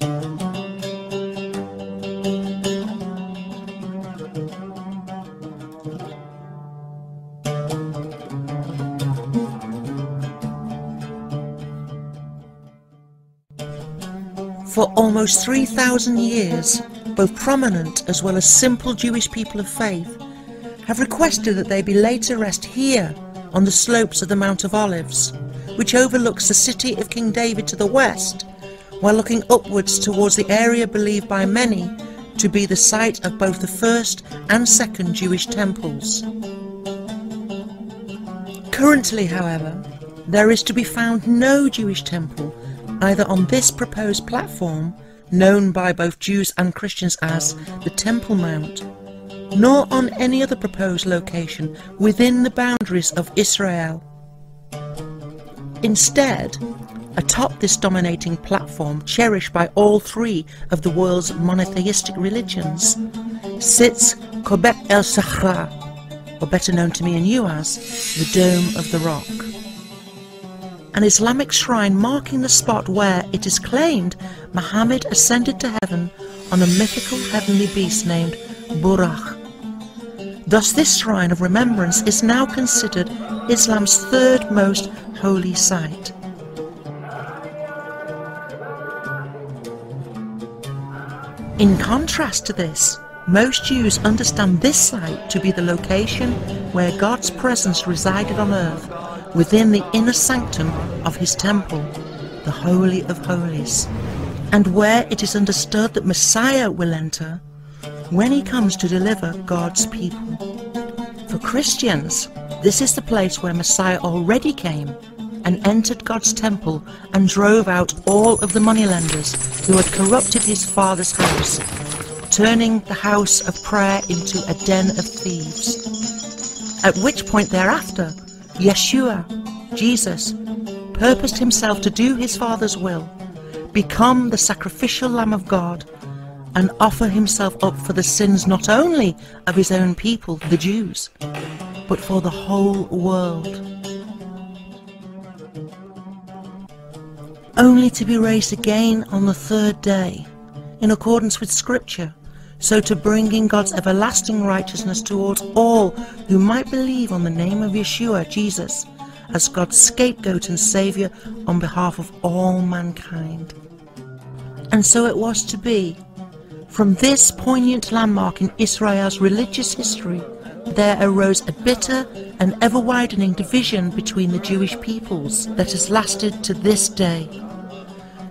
For almost 3,000 years, both prominent as well as simple Jewish people of faith have requested that they be laid to rest here on the slopes of the Mount of Olives, which overlooks the city of King David to the west, while looking upwards towards the area believed by many to be the site of both the first and second Jewish temples. Currently, however, there is to be found no Jewish temple either on this proposed platform, known by both Jews and Christians as the Temple Mount, nor on any other proposed location within the boundaries of Israel. Instead, atop this dominating platform, cherished by all three of the world's monotheistic religions, sits Qubbat el-Sakhra, or better known to me and you as the Dome of the Rock, an Islamic shrine marking the spot where, it is claimed, Muhammad ascended to heaven on a mythical heavenly beast named Buraq. Thus this shrine of remembrance is now considered Islam's third most holy site. In contrast to this, most Jews understand this site to be the location where God's presence resided on earth, within the inner sanctum of his temple, the Holy of Holies, and where it is understood that Messiah will enter when he comes to deliver God's people. For Christians, this is the place where Messiah already came and entered God's temple and drove out all of the moneylenders who had corrupted his father's house, turning the house of prayer into a den of thieves. At which point thereafter, Yeshua, Jesus, purposed himself to do his Father's will, become the sacrificial Lamb of God, and offer himself up for the sins not only of his own people, the Jews, but for the whole world, only to be raised again on the third day, in accordance with Scripture, so to bring in God's everlasting righteousness towards all who might believe on the name of Yeshua, Jesus, as God's scapegoat and saviour on behalf of all mankind. And so it was to be. From this poignant landmark in Israel's religious history, there arose a bitter and ever-widening division between the Jewish peoples that has lasted to this day.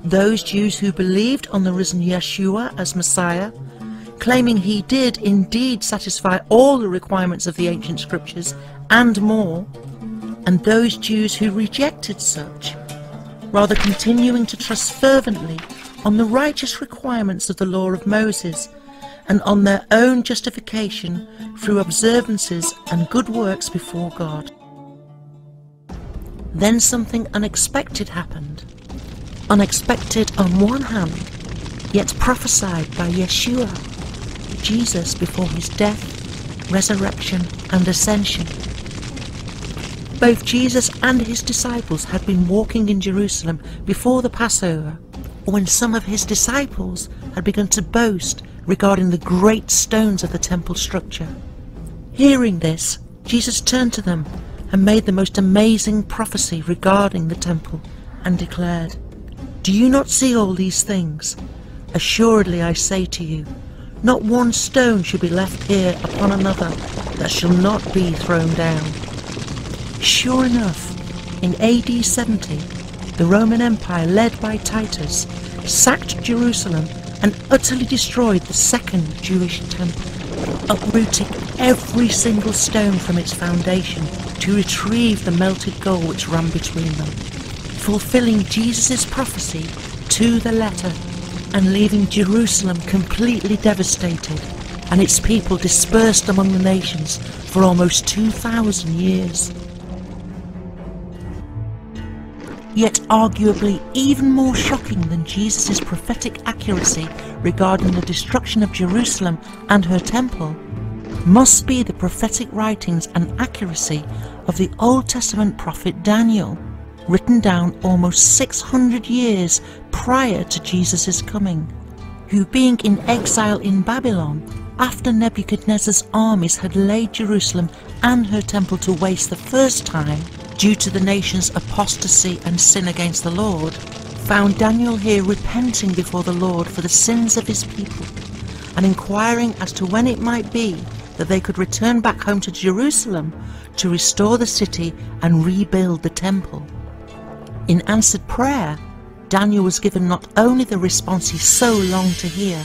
Those Jews who believed on the risen Yeshua as Messiah, claiming he did indeed satisfy all the requirements of the ancient scriptures and more, and those Jews who rejected such, rather continuing to trust fervently on the righteous requirements of the law of Moses and on their own justification through observances and good works before God. Then something unexpected happened. Unexpected on one hand, yet prophesied by Yeshua, Jesus, before his death, resurrection and ascension. Both Jesus and his disciples had been walking in Jerusalem before the Passover, when some of his disciples had begun to boast regarding the great stones of the temple structure. Hearing this, Jesus turned to them and made the most amazing prophecy regarding the temple and declared, "Do you not see all these things? Assuredly I say to you, not one stone should be left here upon another that shall not be thrown down." Sure enough, in AD 70, the Roman Empire, led by Titus, sacked Jerusalem and utterly destroyed the second Jewish temple, uprooting every single stone from its foundation to retrieve the melted gold which ran between them, fulfilling Jesus' prophecy to the letter, and leaving Jerusalem completely devastated and its people dispersed among the nations for almost 2,000 years. Yet arguably even more shocking than Jesus' prophetic accuracy regarding the destruction of Jerusalem and her temple must be the prophetic writings and accuracy of the Old Testament prophet Daniel, written down almost 600 years prior to Jesus' coming, who, being in exile in Babylon, after Nebuchadnezzar's armies had laid Jerusalem and her temple to waste the first time, due to the nation's apostasy and sin against the Lord, found Daniel here repenting before the Lord for the sins of his people, and inquiring as to when it might be that they could return back home to Jerusalem to restore the city and rebuild the temple. In answered prayer, Daniel was given not only the response he so longed to hear,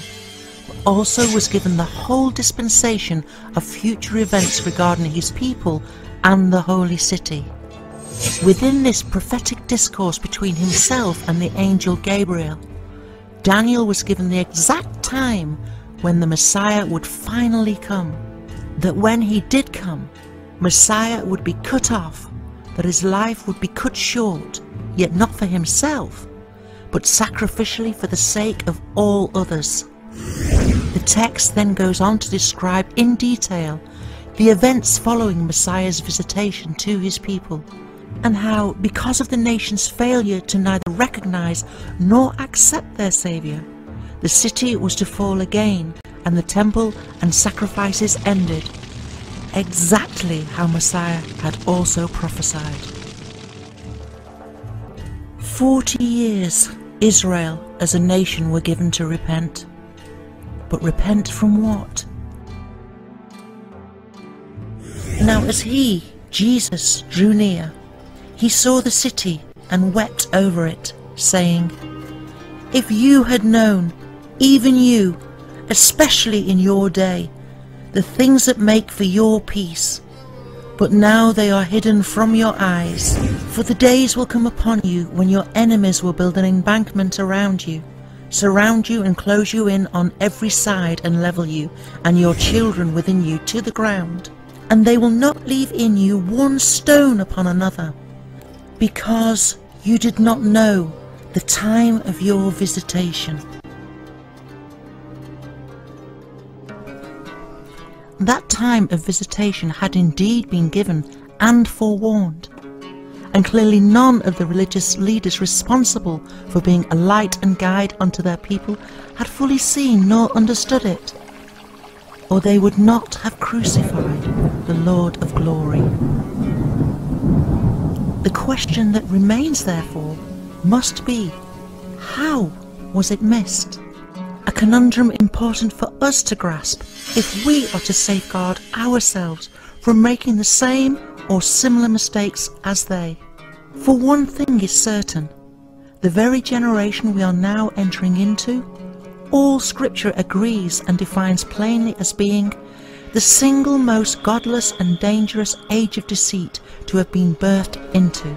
but also was given the whole dispensation of future events regarding his people and the holy city. Within this prophetic discourse between himself and the angel Gabriel, Daniel was given the exact time when the Messiah would finally come, that when he did come, Messiah would be cut off, that his life would be cut short, yet not for himself, but sacrificially for the sake of all others. The text then goes on to describe in detail the events following Messiah's visitation to his people, and how, because of the nation's failure to neither recognize nor accept their Saviour, the city was to fall again, and the temple and sacrifices ended, exactly how Messiah had also prophesied. 40 years Israel as a nation were given to repent. But repent from what? Now as he, Jesus, drew near, he saw the city and wept over it, saying, "If you had known, even you, especially in your day, the things that make for your peace, but now they are hidden from your eyes. For the days will come upon you when your enemies will build an embankment around you, surround you and close you in on every side and level you and your children within you to the ground. And they will not leave in you one stone upon another, because you did not know the time of your visitation." That time of visitation had indeed been given and forewarned, and clearly none of the religious leaders responsible for being a light and guide unto their people had fully seen nor understood it, or they would not have crucified the Lord of glory. The question that remains, therefore, must be, how was it missed? A conundrum important for us to grasp if we are to safeguard ourselves from making the same or similar mistakes as they. For one thing is certain, the very generation we are now entering into, all Scripture agrees and defines plainly as being the single most godless and dangerous age of deceit to have been birthed into,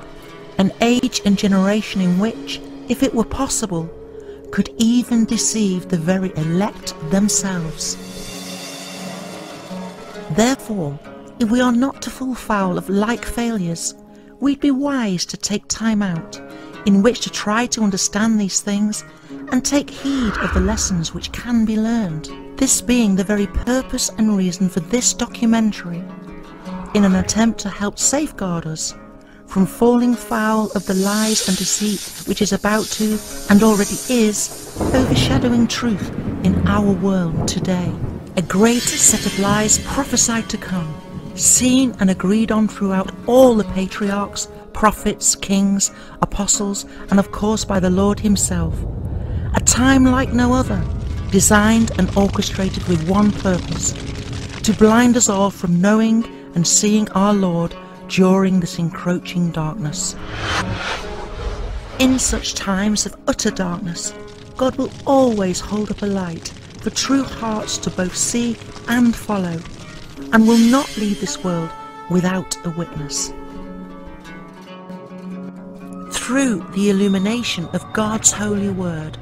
an age and generation in which, if it were possible, could even deceive the very elect themselves. Therefore, if we are not to fall foul of like failures, we'd be wise to take time out in which to try to understand these things and take heed of the lessons which can be learned. This being the very purpose and reason for this documentary, in an attempt to help safeguard us from falling foul of the lies and deceit which is about to, and already is, overshadowing truth in our world today. A great set of lies prophesied to come, seen and agreed on throughout all the patriarchs, prophets, kings, apostles, and of course by the Lord himself. A time like no other, designed and orchestrated with one purpose, to blind us all from knowing and seeing our Lord during this encroaching darkness. In such times of utter darkness, God will always hold up a light for true hearts to both see and follow, and will not leave this world without a witness. Through the illumination of God's holy word,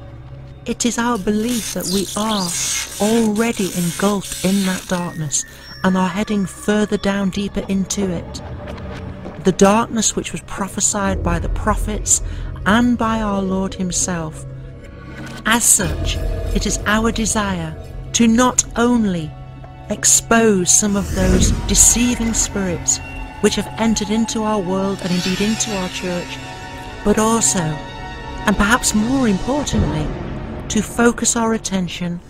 it is our belief that we are already engulfed in that darkness and are heading further down deeper into it. The darkness which was prophesied by the prophets and by our Lord himself. As such, it is our desire to not only expose some of those deceiving spirits which have entered into our world and indeed into our church, but also, and perhaps more importantly, to focus our attention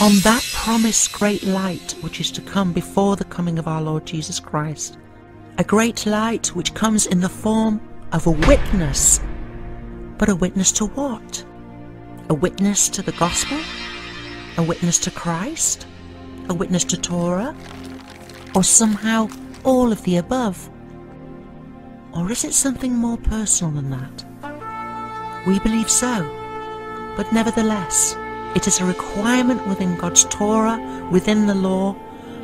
on that promised great light which is to come before the coming of our Lord Jesus Christ. A great light which comes in the form of a witness. But a witness to what? A witness to the gospel? A witness to Christ? A witness to Torah? Or somehow all of the above? Or is it something more personal than that? We believe so, but nevertheless, it is a requirement within God's Torah, within the law,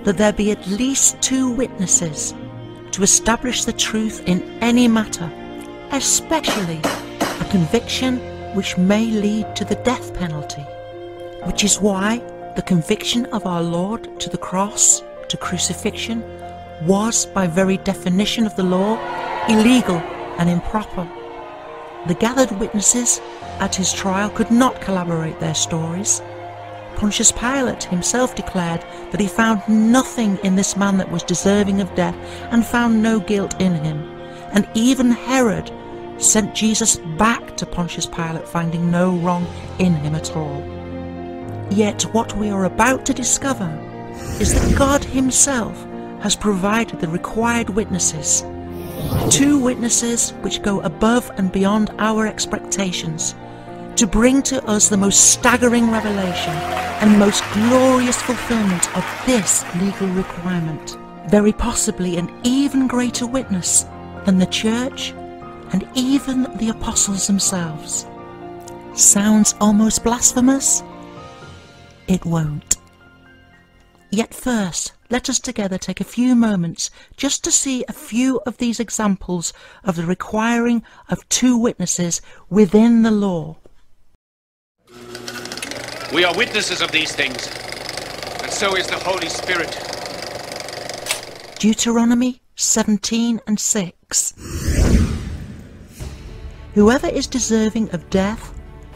that there be at least two witnesses to establish the truth in any matter, especially a conviction which may lead to the death penalty, which is why the conviction of our Lord to the cross, to crucifixion, was, by very definition of the law, illegal and improper. The gathered witnesses at his trial could not collaborate their stories. Pontius Pilate himself declared that he found nothing in this man that was deserving of death and found no guilt in him. And even Herod sent Jesus back to Pontius Pilate, finding no wrong in him at all. Yet what we are about to discover is that God himself has provided the required witnesses. Two witnesses which go above and beyond our expectations to bring to us the most staggering revelation and most glorious fulfillment of this legal requirement. Very possibly an even greater witness than the church and even the apostles themselves. Sounds almost blasphemous? It won't. Yet first, let us together take a few moments just to see a few of these examples of the requiring of two witnesses within the law. We are witnesses of these things, and so is the Holy Spirit. Deuteronomy 17:6. Whoever is deserving of death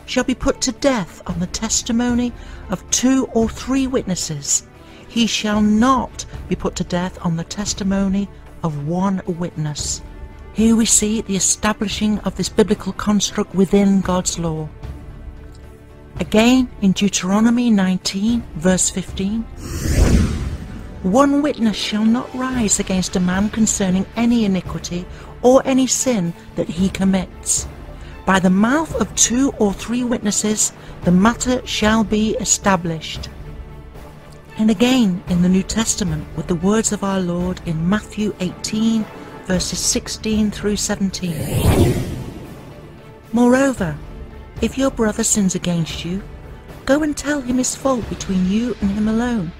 shall be put to death on the testimony of two or three witnesses. He shall not be put to death on the testimony of one witness. Here we see the establishing of this biblical construct within God's law. Again in Deuteronomy 19:15, one witness shall not rise against a man concerning any iniquity or any sin that he commits. By the mouth of two or three witnesses the matter shall be established. And again in the New Testament with the words of our Lord in Matthew 18:16-17. Moreover, if your brother sins against you, go and tell him his fault between you and him alone.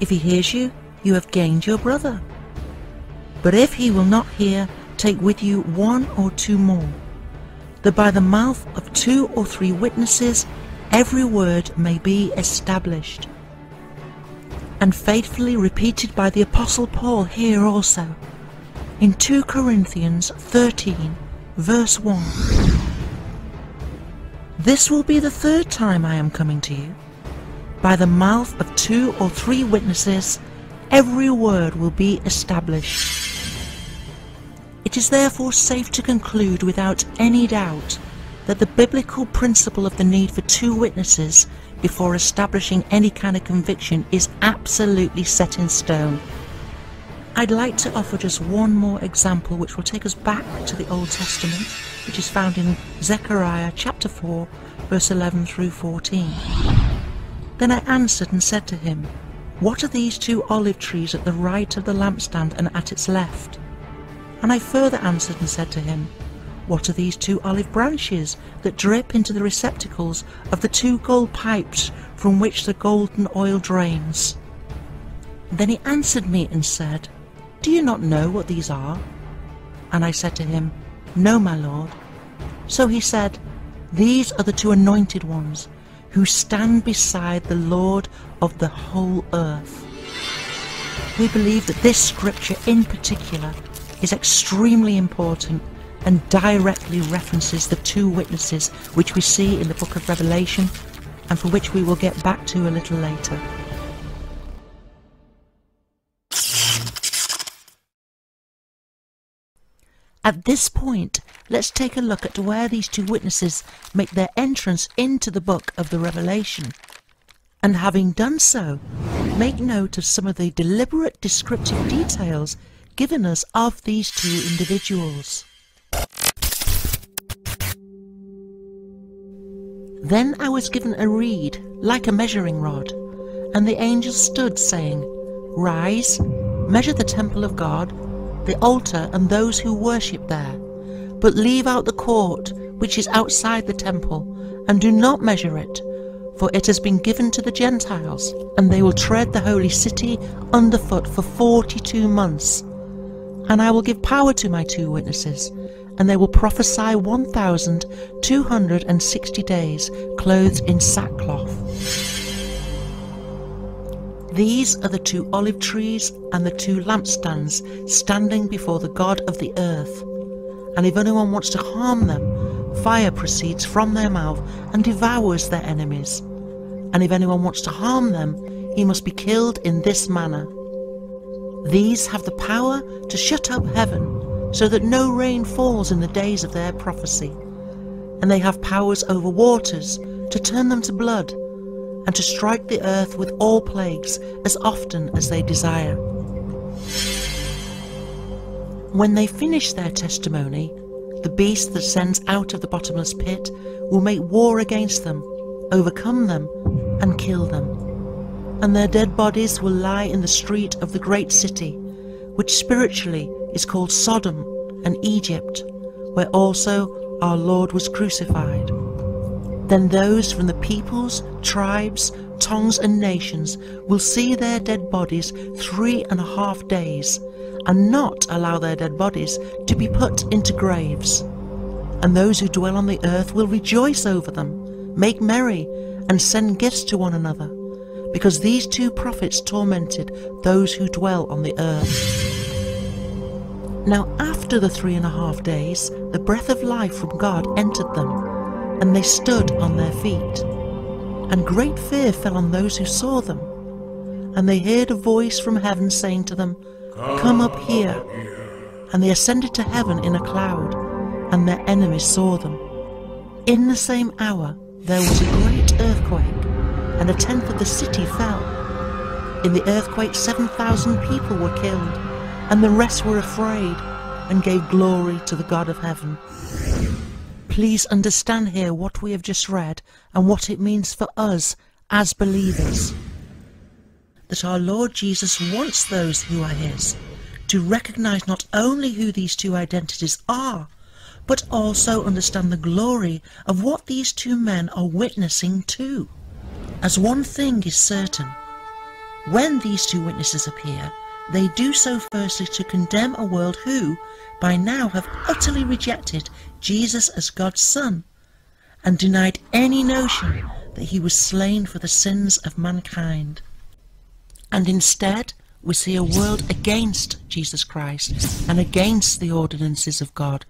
If he hears you, you have gained your brother. But if he will not hear, take with you one or two more, that by the mouth of two or three witnesses every word may be established. And faithfully repeated by the Apostle Paul here also, in 2 Corinthians 13:1. This will be the third time I am coming to you. By the mouth of two or three witnesses, every word will be established. It is therefore safe to conclude without any doubt that the biblical principle of the need for two witnesses before establishing any kind of conviction is absolutely set in stone. I'd like to offer just one more example which will take us back to the Old Testament, which is found in Zechariah chapter 4 verse 11-14. Then I answered and said to him, what are these two olive trees at the right of the lampstand and at its left? And I further answered and said to him, what are these two olive branches that drip into the receptacles of the two gold pipes from which the golden oil drains? Then he answered me and said, do you not know what these are? And I said to him, no, my Lord. So he said, these are the two anointed ones who stand beside the Lord of the whole earth. We believe that this scripture in particular is extremely important and directly references the two witnesses which we see in the book of Revelation and for which we will get back to a little later. At this point, let's take a look at where these two witnesses make their entrance into the book of the Revelation. And having done so, make note of some of the deliberate descriptive details given us of these two individuals. Then I was given a reed, like a measuring rod, and the angel stood, saying, Rise, measure the temple of God, the altar and those who worship there, but leave out the court which is outside the temple, and do not measure it, for it has been given to the Gentiles, and they will tread the holy city underfoot for 42 months. And I will give power to my two witnesses, and they will prophesy 1,260 days, clothed in sackcloth. These are the two olive trees and the two lampstands standing before the God of the earth. And if anyone wants to harm them, fire proceeds from their mouth and devours their enemies. And if anyone wants to harm them, he must be killed in this manner. These have the power to shut up heaven, so that no rain falls in the days of their prophecy. And they have powers over waters, to turn them to blood, and to strike the earth with all plagues as often as they desire. When they finish their testimony, the beast that sends out of the bottomless pit will make war against them, overcome them, and kill them. And their dead bodies will lie in the street of the great city, which spiritually is called Sodom and Egypt, where also our Lord was crucified. Then those from the peoples, tribes, tongues and nations will see their dead bodies 3.5 days, and not allow their dead bodies to be put into graves. And those who dwell on the earth will rejoice over them, make merry, and send gifts to one another, because these two prophets tormented those who dwell on the earth. Now after the 3.5 days, the breath of life from God entered them, and they stood on their feet. And great fear fell on those who saw them. And they heard a voice from heaven saying to them, Come up here. And they ascended to heaven in a cloud, and their enemies saw them. In the same hour there was a great earthquake, and 1/10 of the city fell. In the earthquake 7,000 people were killed, and the rest were afraid, and gave glory to the God of heaven. Please understand here what we have just read and what it means for us as believers. That our Lord Jesus wants those who are His to recognize not only who these two identities are, but also understand the glory of what these two men are witnessing to. As one thing is certain, when these two witnesses appear, they do so firstly to condemn a world who, by now, have utterly rejected Jesus as God's Son, and denied any notion that He was slain for the sins of mankind. And instead, we see a world against Jesus Christ, and against the ordinances of God.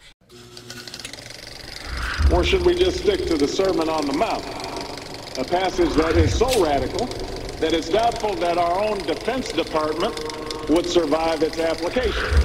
Or should we just stick to the Sermon on the Mount, a passage that is so radical that it's doubtful that our own Defense Department would survive its application.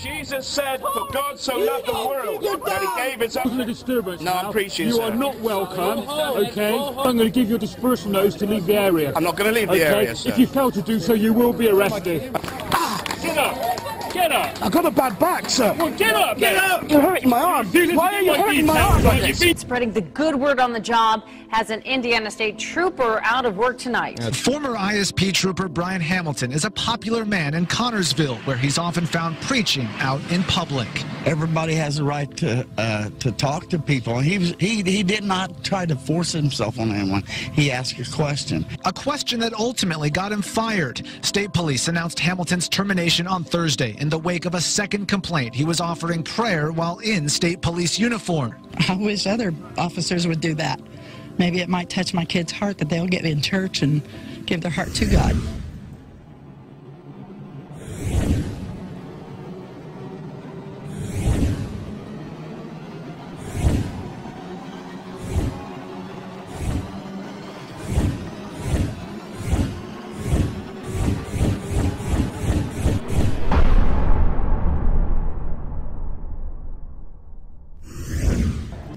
Jesus said, For God so loved the world that He gave His only. A disturbance. No, I appreciate you, sir. You are not welcome, okay? I'm going to give you a dispersal notice to leave the area. I'm not going to leave the area, sir. If you fail to do so, you will be arrested. Ah! Get up! Get up! I've got a bad back, sir. Well, get up! Get up! You're hurting my arm. Why are you hurting my arm like this? Spreading the good word on the job has an Indiana State Trooper out of work tonight. Former ISP Trooper Brian Hamilton is a popular man in Connorsville, where he's often found preaching out in public. Everybody has a right to talk to people. He did not try to force himself on anyone. He asked a question. A question that ultimately got him fired. State police announced Hamilton's termination on Thursday in the wake of a second complaint. He was offering prayer while in state police uniform. I wish other officers would do that. Maybe it might touch my kids' heart that they'll get in church and give their heart to God.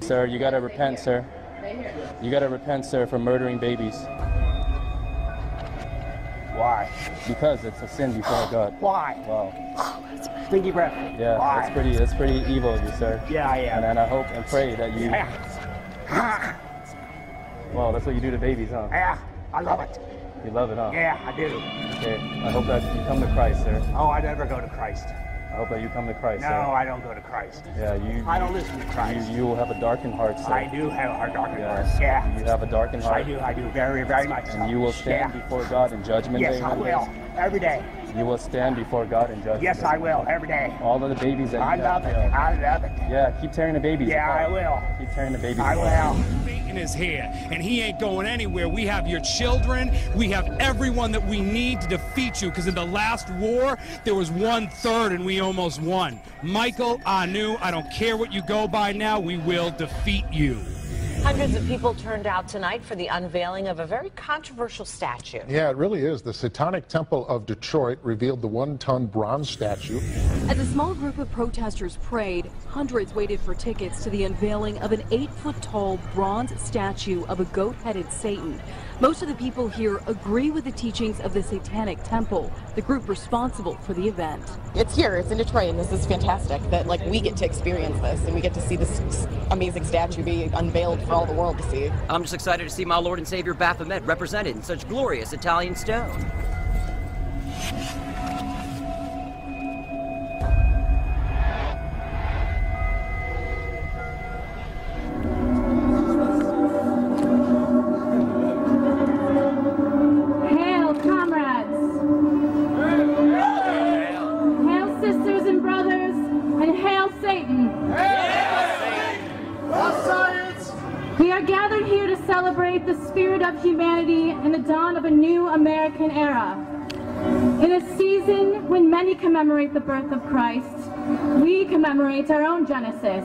Sir, you gotta repent, sir. You gotta repent, sir, for murdering babies. Why? Because it's a sin before God. Why? Wow. Stinky breath. Yeah, why? That's pretty evil of you, sir. Yeah, I am. And I hope and pray that you... Yeah. Wow, that's what you do to babies, huh? Yeah, I love it. You love it, huh? Yeah, I do. Okay, I hope that you come to Christ, sir. Oh, I never go to Christ. I hope that you come to Christ, sir. No, I don't go to Christ. Yeah, I don't listen to Christ. You will have a darkened heart, sir. I do have a darkened heart, yeah. You have a darkened heart. I do, very, very much. And you will stand before God in judgment day. Yes, I will, every day. You will stand before God in judgment. Yes, I will, every day. All of the babies that you have. I love it, I love it. Yeah, keep tearing the babies apart. Yeah, I will. Keep tearing the babies apart. I will. Satan is here, and he ain't going anywhere. We have your children. We have everyone that we need to defeat you, because in the last war, there was 1/3, and we almost won. Michael, Anu, I don't care what you go by now, we will defeat you. Hundreds of people turned out tonight for the unveiling of a very controversial statue. Yeah, it really is. The Satanic Temple of Detroit revealed the 1-ton bronze statue. As a small group of protesters prayed, hundreds waited for tickets to the unveiling of an 8-foot-tall bronze statue of a goat-headed Satan. Most of the people here agree with the teachings of the Satanic Temple, the group responsible for the event. It's here, it's in Detroit, and this is fantastic that, like, we get to experience this and we get to see this amazing statue be unveiled for all the world to see. I'm just excited to see my Lord and Savior Baphomet represented in such glorious Italian stone. Commemorate the birth of Christ, we commemorate our own Genesis,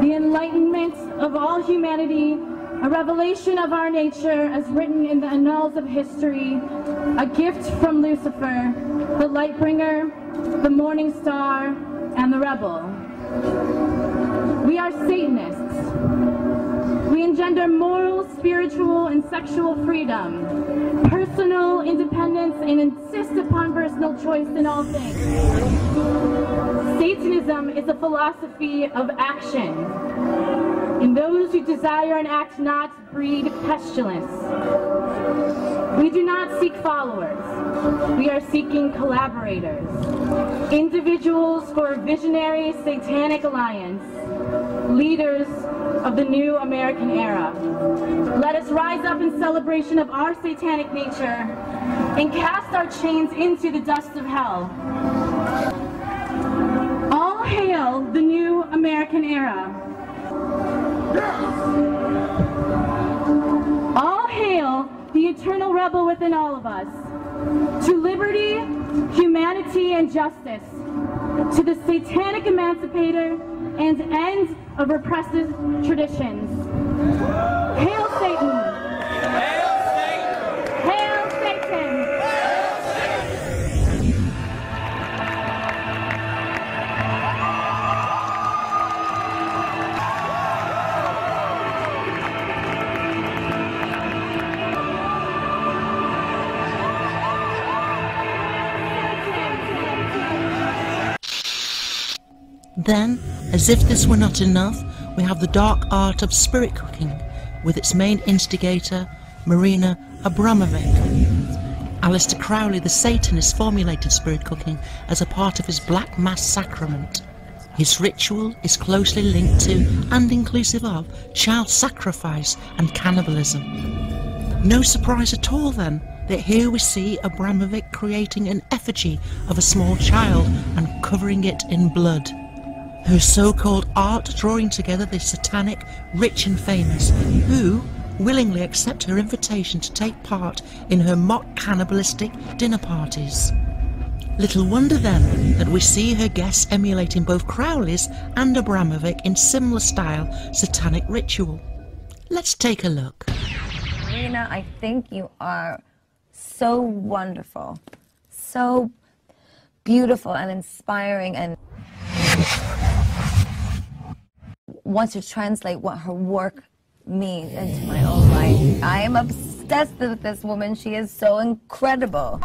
the enlightenment of all humanity, a revelation of our nature as written in the annals of history, a gift from Lucifer, the light bringer, the morning star, and the rebel. We are Satanists. We engender moral, spiritual, and sexual freedom, personal independence, and insist upon personal choice in all things. Satanism is a philosophy of action, and those who desire and act not breed pestilence. We do not seek followers. We are seeking collaborators, individuals for a visionary satanic alliance, leaders of the new American era. Let us rise up in celebration of our satanic nature and cast our chains into the dust of hell. All hail the new American era. All hail the eternal rebel within all of us. To liberty, humanity, and justice. To the satanic emancipator and end of repressive traditions. Hail Satan! Hail Satan! Hail Satan! Hail Satan! Then, as if this were not enough, we have the dark art of spirit cooking, with its main instigator, Marina Abramovic. Aleister Crowley, the Satanist, formulated spirit cooking as a part of his Black Mass sacrament. His ritual is closely linked to, and inclusive of, child sacrifice and cannibalism. No surprise at all, then, that here we see Abramovic creating an effigy of a small child and covering it in blood. Her so-called art drawing together the satanic rich and famous, who willingly accept her invitation to take part in her mock cannibalistic dinner parties. Little wonder then that we see her guests emulating both Crowley's and Abramovic in similar style satanic ritual. Let's take a look. Marina, I think you are so wonderful, so beautiful and inspiring, and want to translate what her work means into my own life. I am obsessed with this woman. She is so incredible.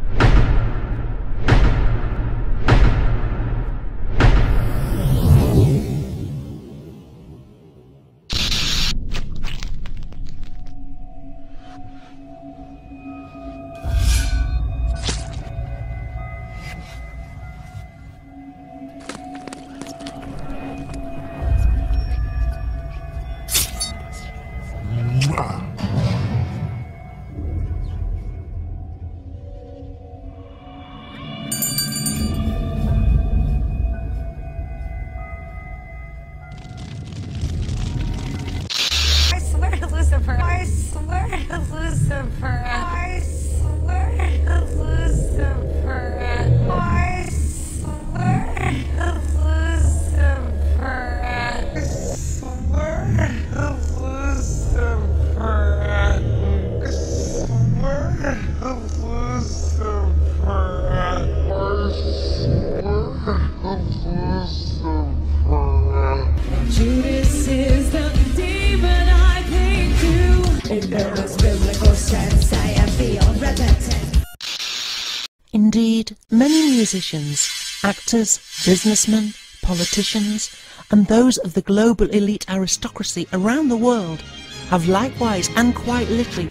Indeed, many musicians, actors, businessmen, politicians, and those of the global elite aristocracy around the world have likewise and quite literally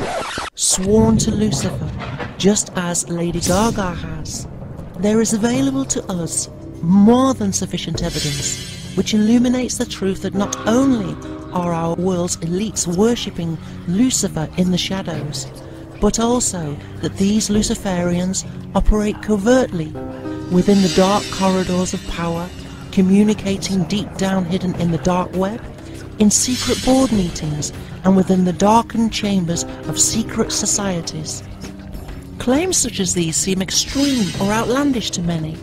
sworn to Lucifer, just as Lady Gaga has. There is available to us more than sufficient evidence which illuminates the truth that not only are our world's elites worshipping Lucifer in the shadows, but also that these Luciferians operate covertly within the dark corridors of power, communicating deep down hidden in the dark web, in secret board meetings and within the darkened chambers of secret societies. Claims such as these seem extreme or outlandish to many.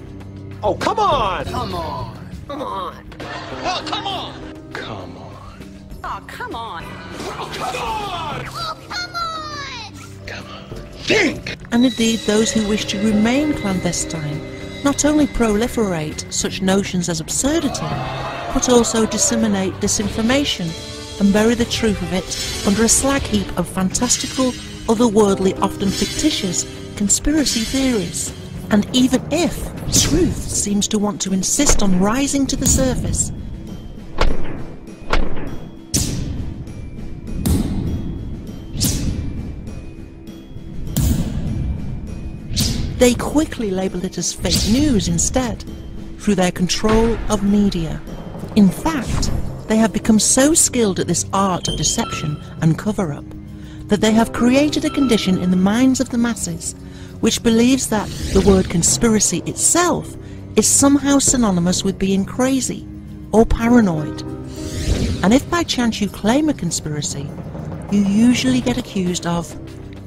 Oh, come on! Come on! Come on! Oh, come on! Come on! Oh, come on! Oh, come on! Oh, come on! Think! And indeed those who wish to remain clandestine not only proliferate such notions as absurdity, but also disseminate disinformation and bury the truth of it under a slag heap of fantastical, otherworldly, often fictitious conspiracy theories. And even if truth seems to want to insist on rising to the surface, they quickly label it as fake news instead, through their control of media. In fact, they have become so skilled at this art of deception and cover-up that they have created a condition in the minds of the masses which believes that the word conspiracy itself is somehow synonymous with being crazy or paranoid. And if by chance you claim a conspiracy, you usually get accused of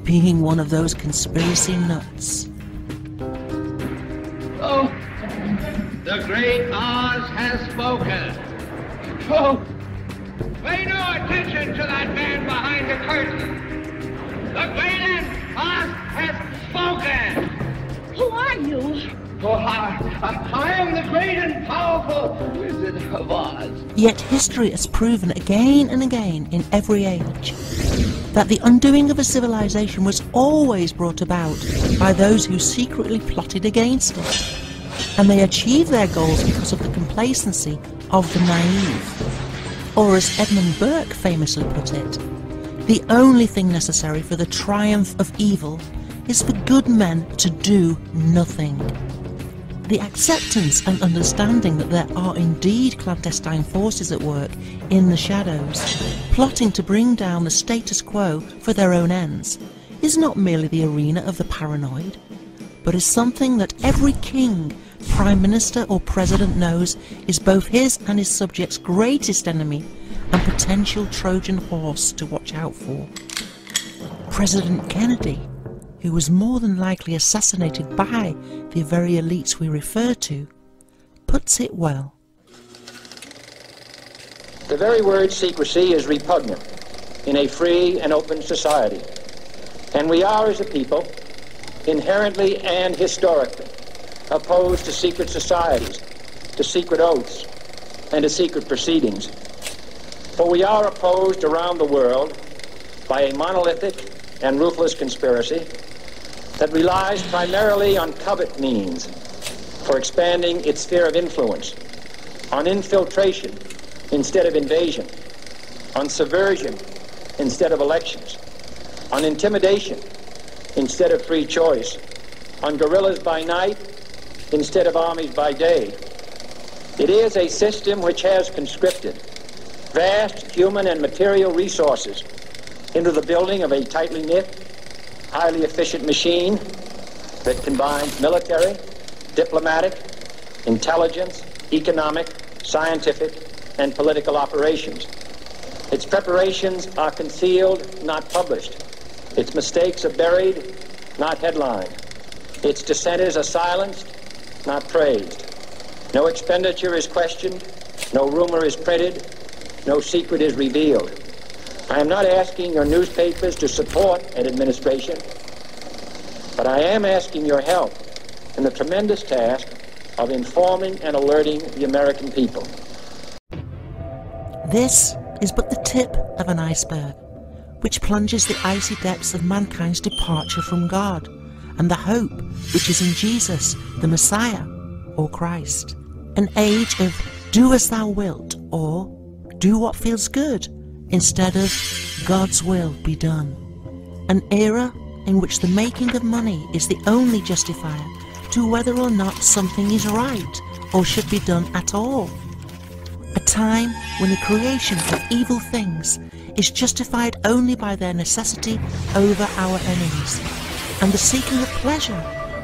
being one of those conspiracy nuts. Oh, the great Oz has spoken. Oh, pay no attention to that man behind the curtain. The greatest Oz has spoken. Who are you? Oh, I am the great and powerful Wizard of Oz. Yet history has proven again and again in every age that the undoing of a civilization was always brought about by those who secretly plotted against it, and they achieved their goals because of the complacency of the naive. Or as Edmund Burke famously put it, the only thing necessary for the triumph of evil is for good men to do nothing. The acceptance and understanding that there are indeed clandestine forces at work in the shadows, plotting to bring down the status quo for their own ends, is not merely the arena of the paranoid, but is something that every king, prime minister or president knows is both his and his subjects' greatest enemy and potential Trojan horse to watch out for. President Kennedy, who was more than likely assassinated by the very elites we refer to, puts it well. The very word secrecy is repugnant in a free and open society, and we are as a people inherently and historically opposed to secret societies, to secret oaths, and to secret proceedings. For we are opposed around the world by a monolithic and ruthless conspiracy that relies primarily on covert means for expanding its sphere of influence, on infiltration instead of invasion, on subversion instead of elections, on intimidation instead of free choice, on guerrillas by night instead of armies by day. It is a system which has conscripted vast human and material resources into the building of a tightly knit, highly efficient machine that combines military, diplomatic, intelligence, economic, scientific, and political operations. Its preparations are concealed, not published. Its mistakes are buried, not headlined. Its dissenters are silenced, not praised. No expenditure is questioned, no rumor is printed, no secret is revealed. I am not asking your newspapers to support an administration, but I am asking your help in the tremendous task of informing and alerting the American people. This is but the tip of an iceberg, which plunges the icy depths of mankind's departure from God and the hope which is in Jesus, the Messiah, or Christ. An age of do as thou wilt, or do what feels good, instead of God's will be done. An era in which the making of money is the only justifier to whether or not something is right or should be done at all. A time when the creation of evil things is justified only by their necessity over our enemies, and the seeking of pleasure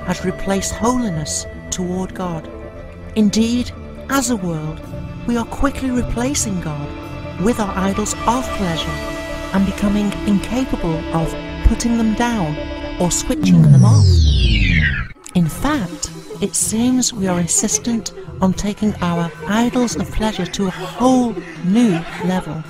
has replaced holiness toward God. Indeed, as a world, we are quickly replacing God with our idols of pleasure and becoming incapable of putting them down or switching them off. In fact, it seems we are insistent on taking our idols of pleasure to a whole new level.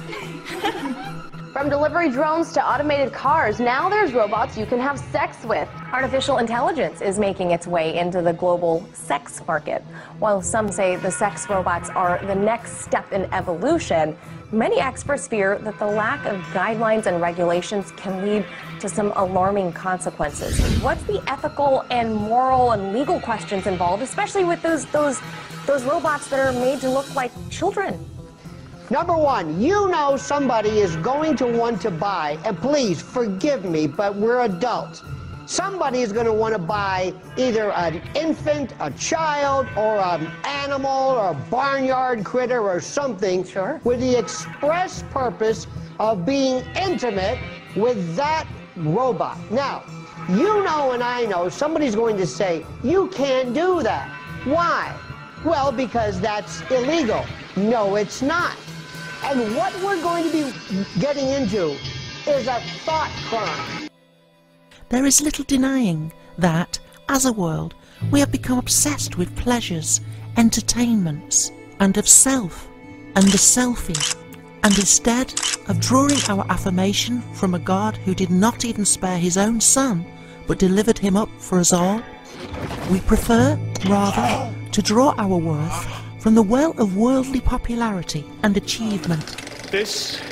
From delivery drones to automated cars, now there's robots you can have sex with. Artificial intelligence is making its way into the global sex market. While some say the sex robots are the next step in evolution, many experts fear that the lack of guidelines and regulations can lead to some alarming consequences. What's the ethical and moral and legal questions involved, especially with those robots that are made to look like children? Number one, you know somebody is going to want to buy, and please forgive me, but we're adults. Somebody is going to want to buy either an infant, a child, or an animal, or a barnyard critter, or something, sure, with the express purpose of being intimate with that robot. Now, you know and I know somebody's going to say, you can't do that. Why? Well, because that's illegal. No, it's not. And what we're going to be getting into is a thought crime. There is little denying that, as a world, we have become obsessed with pleasures, entertainments, and of self, and the selfie. And instead of drawing our affirmation from a God who did not even spare his own son, but delivered him up for us all, we prefer, rather, to draw our worth from the well of worldly popularity and achievement. This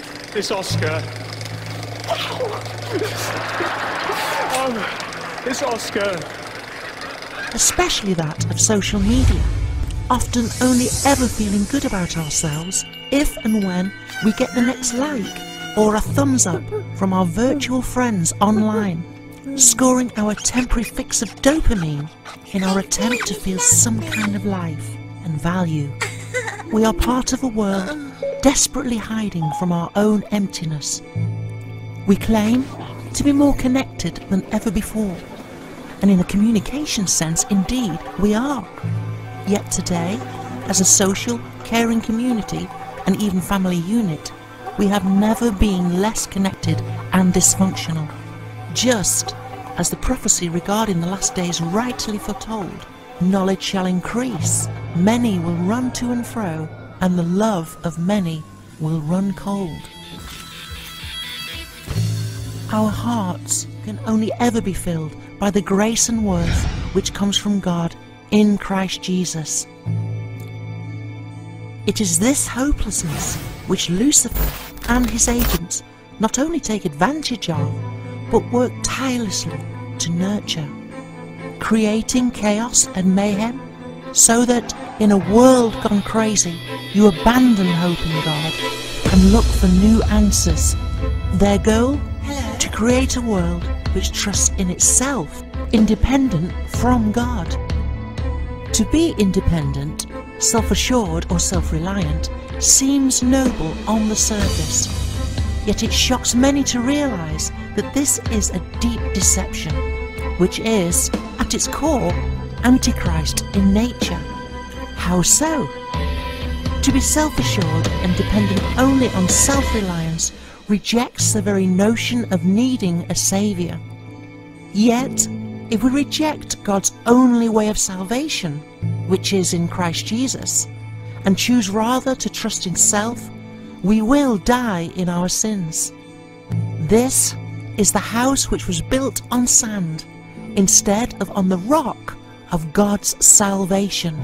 Oscar. This Oscar. Especially that of social media, often only ever feeling good about ourselves if and when we get the next like or a thumbs up from our virtual friends online, scoring our temporary fix of dopamine in our attempt to feel some kind of life and value. We are part of a world desperately hiding from our own emptiness. We claim to be more connected than ever before, and in a communication sense, indeed, we are. Yet today, as a social, caring community and even family unit, we have never been less connected and dysfunctional. Just as the prophecy regarding the last days rightly foretold, knowledge shall increase, many will run to and fro, and the love of many will run cold. Our hearts can only ever be filled by the grace and worth which comes from God in Christ Jesus. It is this hopelessness which Lucifer and his agents not only take advantage of, but work tirelessly to nurture, creating chaos and mayhem, so that in a world gone crazy, you abandon hope in God and look for new answers. Their goal? To create a world which trusts in itself, independent from God. To be independent, self-assured or self-reliant seems noble on the surface, yet it shocks many to realise that this is a deep deception, which is, at its core, Antichrist in nature. How so? To be self-assured and dependent only on self-reliance rejects the very notion of needing a saviour. Yet, if we reject God's only way of salvation, which is in Christ Jesus, and choose rather to trust in self, we will die in our sins. This is the house which was built on sand, instead of on the rock of God's salvation.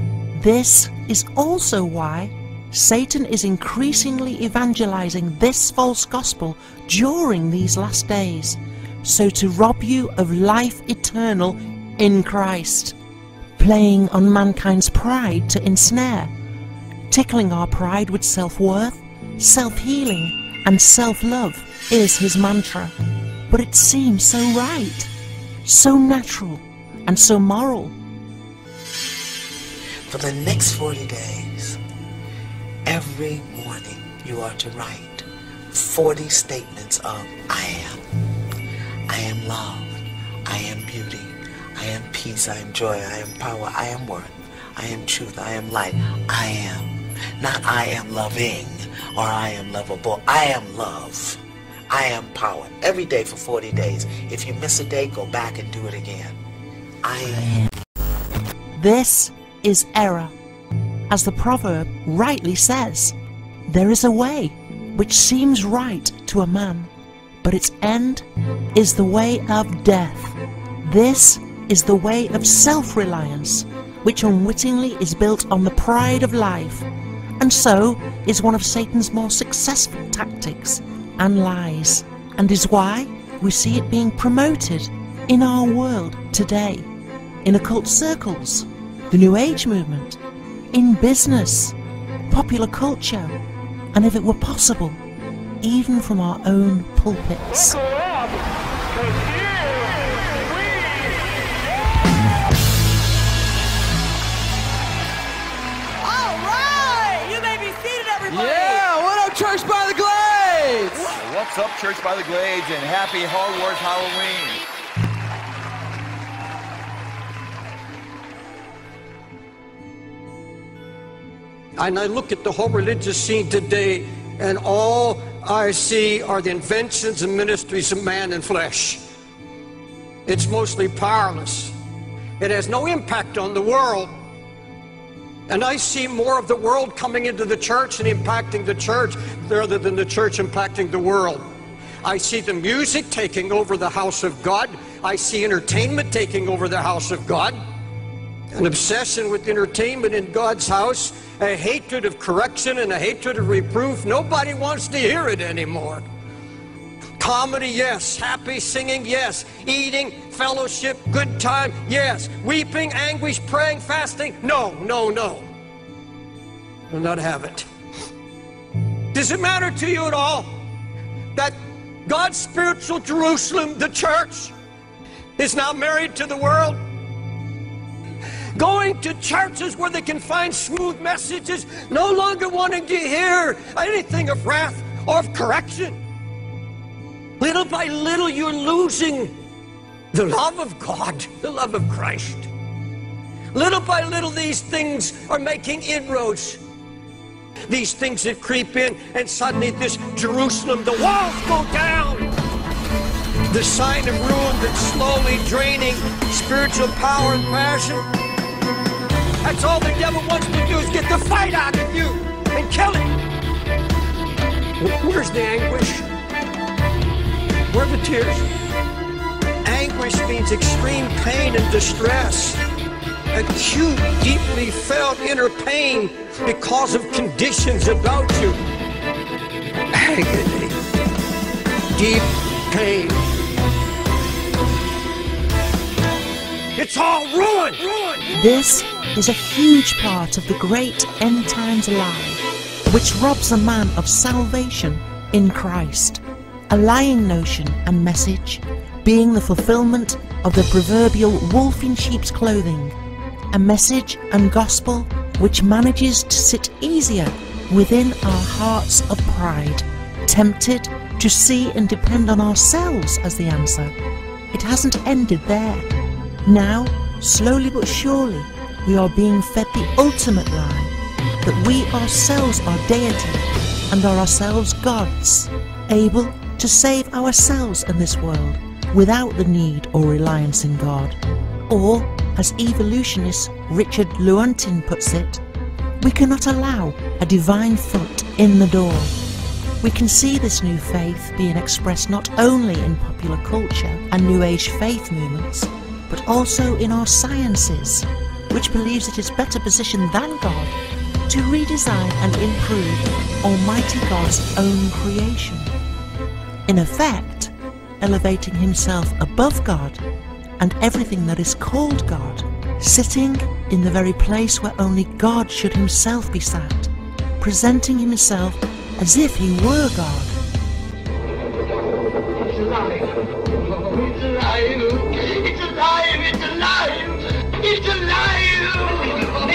This is also why Satan is increasingly evangelizing this false gospel during these last days, so to rob you of life eternal in Christ, playing on mankind's pride to ensnare, tickling our pride with self-worth, self-healing and self-love is his mantra. But it seems so right, so natural and so moral. For the next 40 days, every morning you are to write 40 statements of I am. I am love. I am beauty. I am peace. I am joy. I am power. I am worth. I am truth. I am light. I am. Not I am loving or I am lovable. I am love. I am power. Every day for 40 days. If you miss a day, go back and do it again. I am. This is error. As the proverb rightly says, there is a way which seems right to a man, but its end is the way of death. This is the way of self-reliance, which unwittingly is built on the pride of life, and so is one of Satan's more successful tactics and lies, and is why we see it being promoted in our world today, in occult circles, the New Age movement, in business, popular culture, and if it were possible, even from our own pulpits. All right, you may be seated, everybody. Yeah, what up, Church by the Glades? Well, what's up, Church by the Glades, and happy Hogwarts Halloween. And I look at the whole religious scene today, and all I see are the inventions and ministries of man and flesh. It's mostly powerless. It has no impact on the world. And I see more of the world coming into the church and impacting the church rather than the church impacting the world. I see the music taking over the house of God. I see entertainment taking over the house of God. An obsession with entertainment in God's house, a hatred of correction and a hatred of reproof. Nobody wants to hear it anymore. Comedy, yes. Happy singing, yes. Eating, fellowship, good time, yes. Weeping, anguish, praying, fasting, no, no, no. We'll not have it. Does it matter to you at all that God's spiritual Jerusalem, the church, is now married to the world? Going to churches where they can find smooth messages, no longer wanting to hear anything of wrath or of correction. Little by little, you're losing the love of God, the love of Christ. Little by little, these things are making inroads. These things that creep in, and suddenly this Jerusalem, the walls go down. The sign of ruin that's slowly draining spiritual power and passion. That's all the devil wants to do is get the fight out of you and kill it. Where's the anguish? Where are the tears? Anguish means extreme pain and distress. Acute, deeply felt inner pain because of conditions about you. agony, deep pain. It's all ruined! This is a huge part of the great end times lie, which robs a man of salvation in Christ. A lying notion and message, being the fulfillment of the proverbial wolf in sheep's clothing. A message and gospel which manages to sit easier within our hearts of pride, tempted to see and depend on ourselves as the answer. It hasn't ended there. Now, slowly but surely, we are being fed the ultimate lie, that we ourselves are deity and are ourselves gods, able to save ourselves in this world without the need or reliance in God. Or, as evolutionist Richard Lewontin puts it, we cannot allow a divine foot in the door. We can see this new faith being expressed not only in popular culture and New Age faith movements, but also in our sciences, which believes it is better positioned than God to redesign and improve Almighty God's own creation. In effect, elevating himself above God and everything that is called God, sitting in the very place where only God should himself be sat, presenting himself as if he were God. It's alive! Oh, it's alive! It's alive! It's alive! It's alive!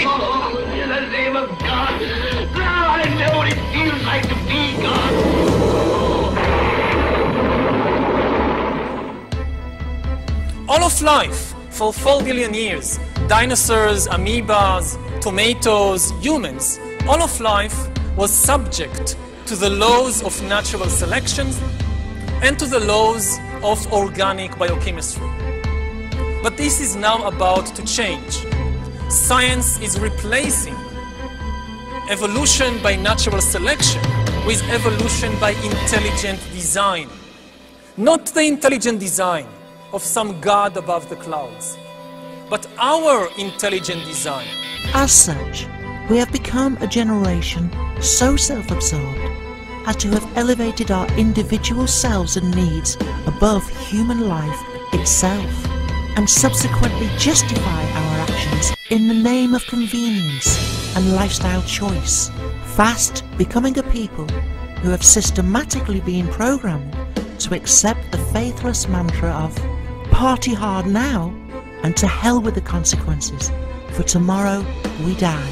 Oh, in the name of God! Now I know what it feels like to be God! All of life, for 4 billion years, dinosaurs, amoebas, tomatoes, humans, all of life was subject to the laws of natural selection and to the laws of organic biochemistry. But this is now about to change. Science is replacing evolution by natural selection with evolution by intelligent design. Not the intelligent design of some god above the clouds, but our intelligent design. As such, we have become a generation so self-absorbed as to have elevated our individual selves and needs above human life itself, and subsequently justify our actions in the name of convenience and lifestyle choice, fast becoming a people who have systematically been programmed to accept the faithless mantra of party hard now and to hell with the consequences, for tomorrow we die,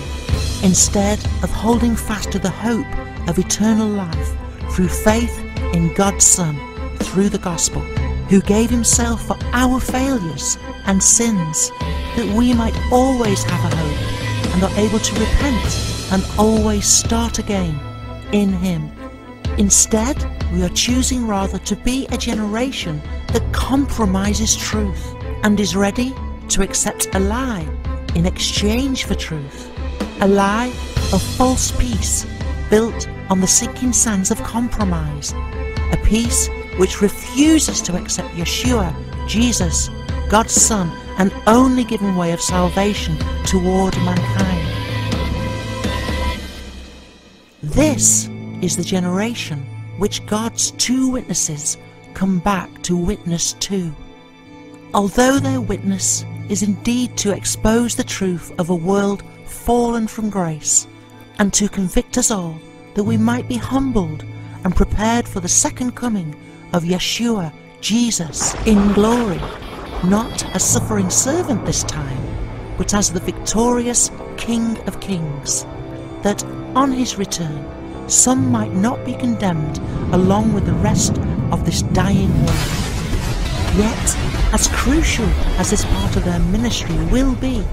instead of holding fast to the hope of eternal life through faith in God's Son, through the Gospel, who gave himself for our failures and sins, that we might always have a hope and are able to repent and always start again in him. Instead, we are choosing rather to be a generation that compromises truth and is ready to accept a lie in exchange for truth. A lie of false peace built on the sinking sands of compromise. A peace which refuses to accept Yeshua, Jesus, God's Son, and only given way of salvation toward mankind. This is the generation which God's two witnesses come back to witness to. Although their witness is indeed to expose the truth of a world fallen from grace, and to convict us all, that we might be humbled and prepared for the second coming of Yeshua, Jesus, in glory, not as suffering servant this time, but as the victorious King of Kings, that on his return some might not be condemned along with the rest of this dying world. Yet, as crucial as this part of their ministry will be,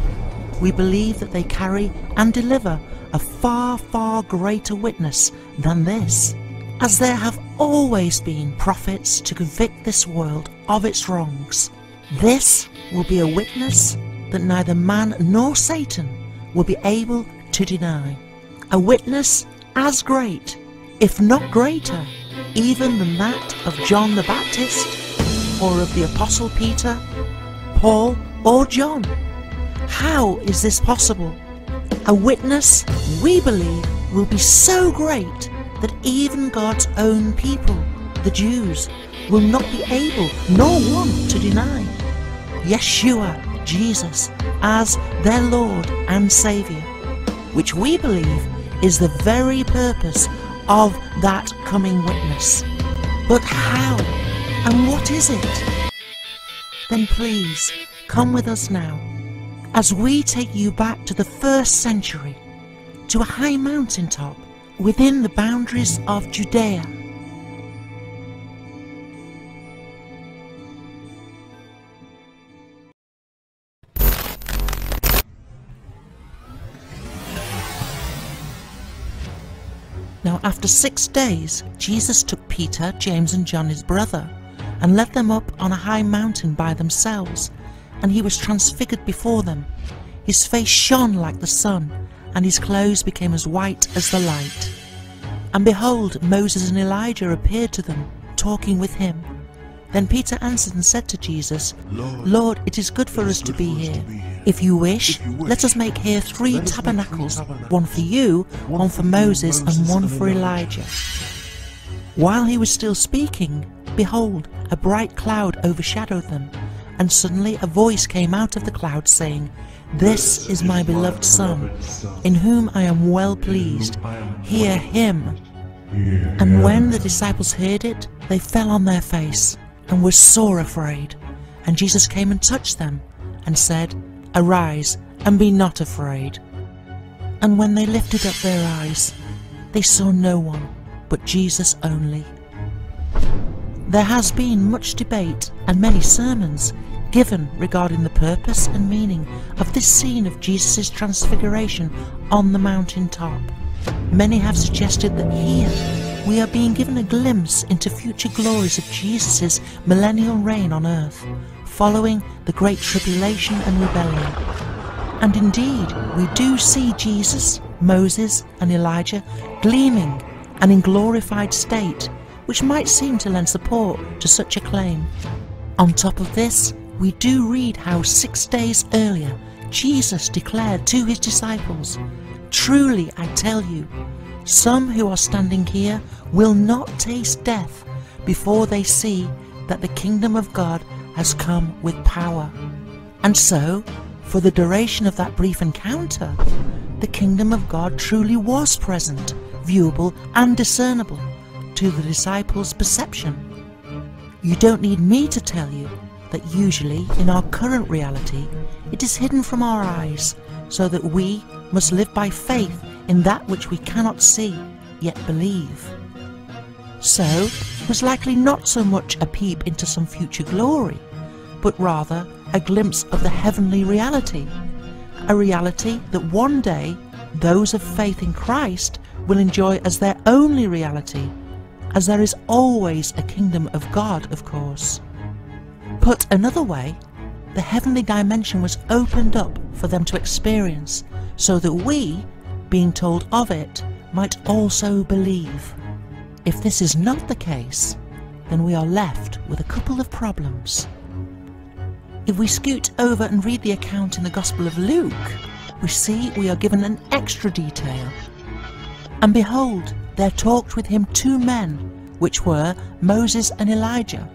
we believe that they carry and deliver a far, far greater witness than this, as there have always been prophets to convict this world of its wrongs. This will be a witness that neither man nor Satan will be able to deny. A witness as great, if not greater, even than that of John the Baptist, or of the Apostle Peter, Paul, or John. How is this possible? A witness, we believe, will be so great that even God's own people, the Jews, will not be able nor want to deny Yeshua, Jesus, as their Lord and Saviour, which we believe is the very purpose of that coming witness. But how and what is it? Then please come with us now as we take you back to the first century, to a high mountaintop within the boundaries of Judea. Now after 6 days, Jesus took Peter, James and John his brother, and led them up on a high mountain by themselves, and he was transfigured before them. His face shone like the sun, and his clothes became as white as the light. And behold, Moses and Elijah appeared to them, talking with him. Then Peter answered and said to Jesus, Lord, it is good for us to be here. If you wish, let us make here three tabernacles, one for you, one for Moses, and one for Elijah. While he was still speaking, behold, a bright cloud overshadowed them, and suddenly a voice came out of the cloud saying, This is my beloved Son, in whom I am well pleased. Hear him. And when the disciples heard it, they fell on their face and were sore afraid. And Jesus came and touched them and said, Arise and be not afraid. And when they lifted up their eyes, they saw no one but Jesus only. There has been much debate and many sermons given regarding the purpose and meaning of this scene of Jesus' transfiguration on the mountaintop. Many have suggested that here we are being given a glimpse into future glories of Jesus' millennial reign on earth, following the Great Tribulation and Rebellion. And indeed, we do see Jesus, Moses and Elijah gleaming and in glorified state, which might seem to lend support to such a claim. On top of this, we do read how 6 days earlier, Jesus declared to his disciples, Truly I tell you, some who are standing here will not taste death before they see that the kingdom of God has come with power. And so, for the duration of that brief encounter, the kingdom of God truly was present, viewable and discernible to the disciples' perception. You don't need me to tell you that usually in our current reality it is hidden from our eyes, so that we must live by faith in that which we cannot see, yet believe. So, it was likely not so much a peep into some future glory, but rather a glimpse of the heavenly reality, a reality that one day those of faith in Christ will enjoy as their only reality, as there is always a kingdom of God, of course. Put another way, the heavenly dimension was opened up for them to experience, so that we, being told of it, might also believe. If this is not the case, then we are left with a couple of problems. If we scoot over and read the account in the Gospel of Luke, we see we are given an extra detail. And behold, there talked with him two men, which were Moses and Elijah,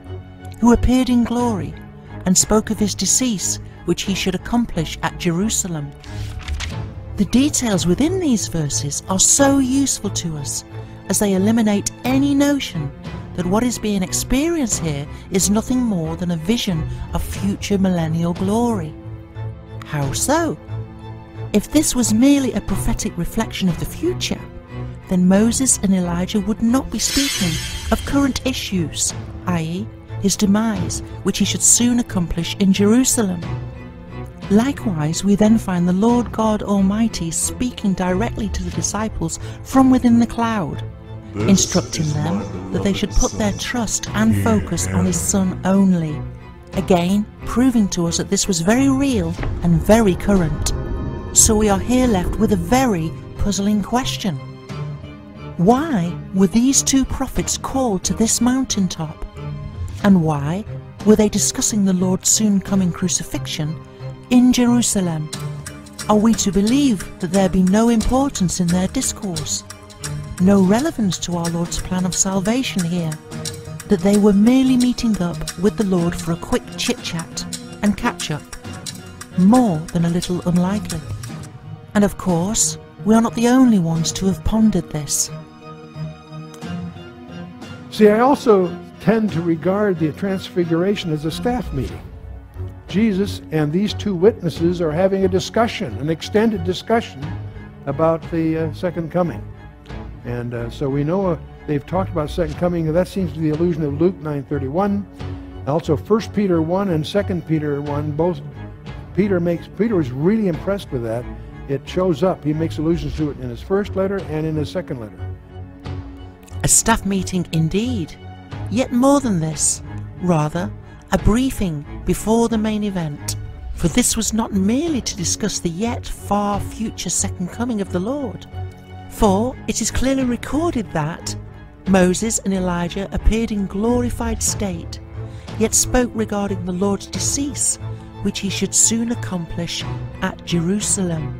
who appeared in glory, and spoke of his decease, which he should accomplish at Jerusalem. The details within these verses are so useful to us, as they eliminate any notion that what is being experienced here is nothing more than a vision of future millennial glory. How so? If this was merely a prophetic reflection of the future, then Moses and Elijah would not be speaking of current issues, i.e. his demise, which he should soon accomplish in Jerusalem. Likewise, we then find the Lord God Almighty speaking directly to the disciples from within the cloud, instructing them that they should put their trust and focus on his Son only, again proving to us that this was very real and very current. So we are here left with a very puzzling question. Why were these two prophets called to this mountaintop? And why were they discussing the Lord's soon coming crucifixion in Jerusalem? Are we to believe that there be no importance in their discourse? no relevance to our Lord's plan of salvation here, that they were merely meeting up with the Lord for a quick chit-chat and catch-up, more than a little unlikely. And of course, we are not the only ones to have pondered this. See, I also tend to regard the Transfiguration as a staff meeting. Jesus and these two witnesses are having a discussion, an extended discussion, about the second coming. And so we know they've talked about second coming, and that seems to be the allusion of Luke 9:31. Also 1 Peter 1 and 2 Peter 1, both Peter was really impressed with that. It shows up. He makes allusions to it in his first letter and in his second letter. A staff meeting indeed. Yet more than this, rather a briefing before the main event, for this was not merely to discuss the yet far future second coming of the Lord, for it is clearly recorded that Moses and Elijah appeared in glorified state, yet spoke regarding the Lord's decease, which he should soon accomplish at Jerusalem.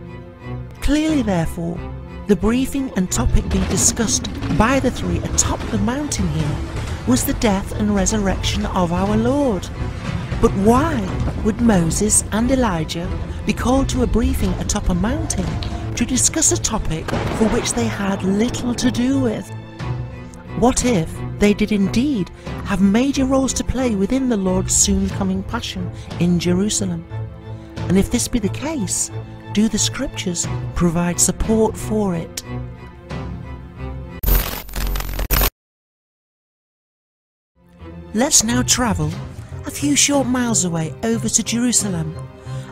Clearly, therefore, the briefing and topic being discussed by the three atop the mountain here was the death and resurrection of our Lord. But why would Moses and Elijah be called to a briefing atop a mountain to discuss a topic for which they had little to do with? What if they did indeed have major roles to play within the Lord's soon coming passion in Jerusalem? And if this be the case, do the scriptures provide support for it? Let's now travel a few short miles away over to Jerusalem,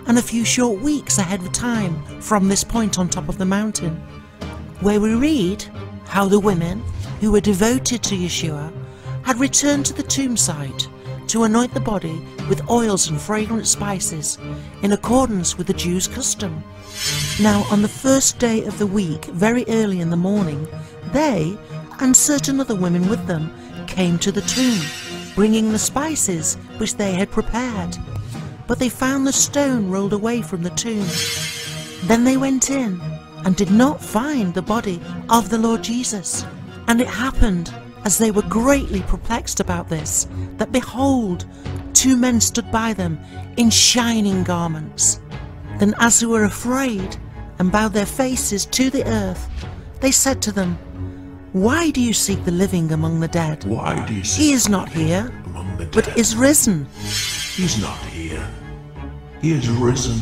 and a few short weeks ahead of time from this point on top of the mountain, where we read how the women who were devoted to Yeshua had returned to the tomb site to anoint the body with oils and fragrant spices in accordance with the Jews' custom. Now on the first day of the week, very early in the morning, they and certain other women with them came to the tomb, bringing the spices which they had prepared, but they found the stone rolled away from the tomb. Then they went in and did not find the body of the Lord Jesus. And it happened, as they were greatly perplexed about this, that behold, two men stood by them in shining garments. Then as they were afraid and bowed their faces to the earth, they said to them, "Why do you seek the living among the dead? Why do you seek He is not here, but is risen. He's not here. He is risen."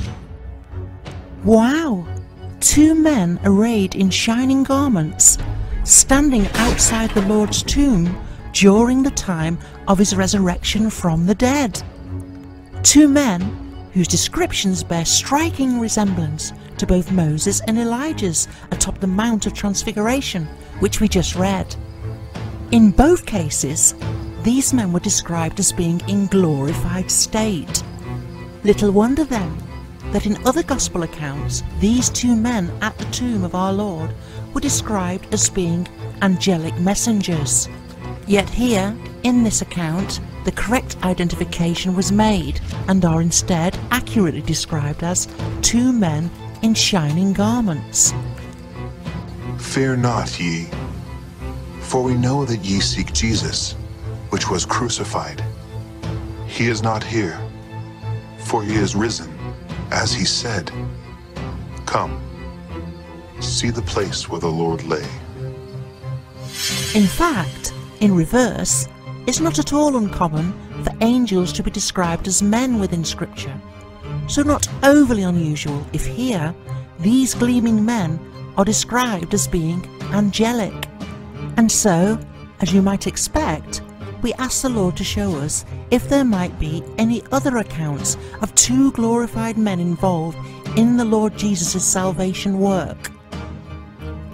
Wow! Two men arrayed in shining garments, standing outside the Lord's tomb during the time of his resurrection from the dead. Two men whose descriptions bear striking resemblance to both Moses and Elijah's atop the Mount of Transfiguration, which we just read. In both cases, these men were described as being in glorified state. Little wonder then that in other gospel accounts, these two men at the tomb of our Lord were described as being angelic messengers. Yet here, in this account, the correct identification was made and are instead accurately described as two men in shining garments. "Fear not ye, for we know that ye seek Jesus, which was crucified. He is not here, for he is risen, as he said. Come, see the place where the Lord lay." In fact, in reverse, it's not at all uncommon for angels to be described as men within Scripture, so not overly unusual if here these gleaming men are described as being angelic. And so, as you might expect, we ask the Lord to show us if there might be any other accounts of two glorified men involved in the Lord Jesus' salvation work.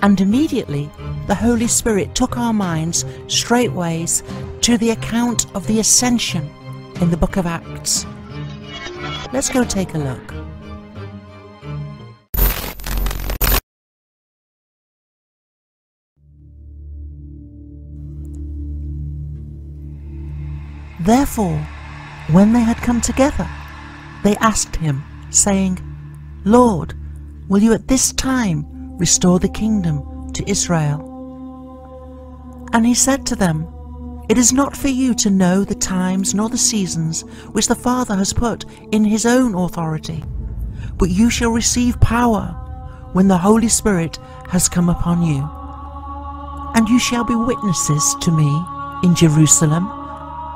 And immediately the Holy Spirit took our minds straightways to the account of the Ascension in the book of Acts. Let's go take a look. "Therefore, when they had come together, they asked him, saying, Lord, will you at this time restore the kingdom to Israel? And he said to them, It is not for you to know the times nor the seasons which the Father has put in his own authority, but you shall receive power when the Holy Spirit has come upon you. And you shall be witnesses to me in Jerusalem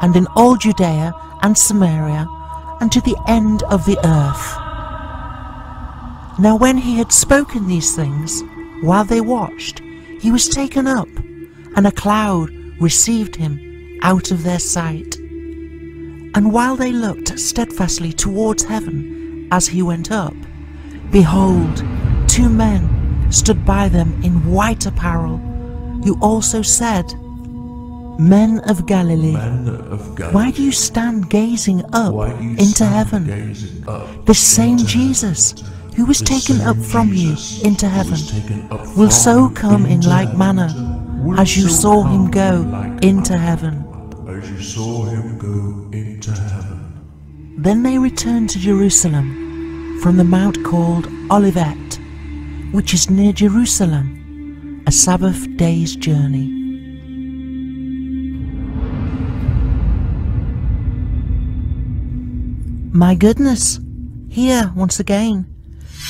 and in all Judea and Samaria and to the end of the earth. Now when he had spoken these things, while they watched, he was taken up, and a cloud received him out of their sight. And while they looked steadfastly towards heaven as he went up, behold, two men stood by them in white apparel, who also said, Men of Galilee, why do you stand gazing up into heaven? This same Jesus, who was taken up from you into heaven, will so come in like manner as you saw him go into heaven. Then they returned to Jerusalem from the mount called Olivet, which is near Jerusalem, a Sabbath day's journey. My goodness, here once again,